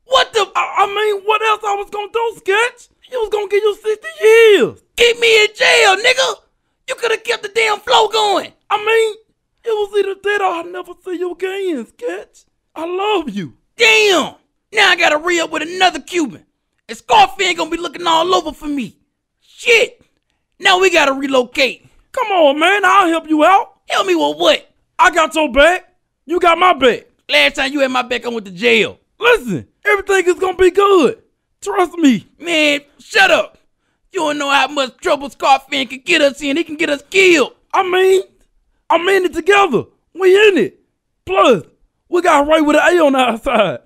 What the? I, I mean, what else I was gonna do, Sketch? You was gonna give you sixty years. Keep me in jail, nigga. You could have kept the damn flow going. I mean, it was either that or I'll never see you again, Sketch. I love you. Damn. Now I gotta re-up with another Cuban. And Scarfin gonna be looking all over for me. Shit. Now we gotta relocate. Come on, man. I'll help you out. Help me with what? I got your back. You got my back. Last time you had my back, I went to jail. Listen, everything is gonna be good. Trust me. Man, shut up. You don't know how much trouble Scarfin can get us in. He can get us killed. I mean, I'm in it together. We in it. Plus, We got Ray with an A on our side.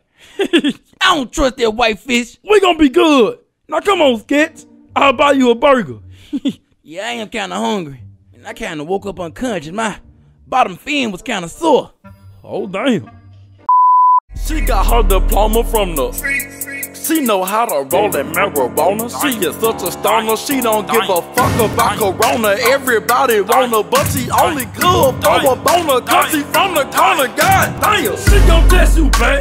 I don't trust that white fish. We gonna be good. Now come on, Sketch. I'll buy you a burger. Yeah, I am kind of hungry. And I kind of woke up unconscious. My bottom fin was kind of sore. Oh, damn. She got her diploma from the... She know how to roll that marijuana. She is such a stoner. She don't give a fuck about corona. Everybody wanna, but she only good for a boner. Cause she from the corner. God damn. She gon' bless you, baby.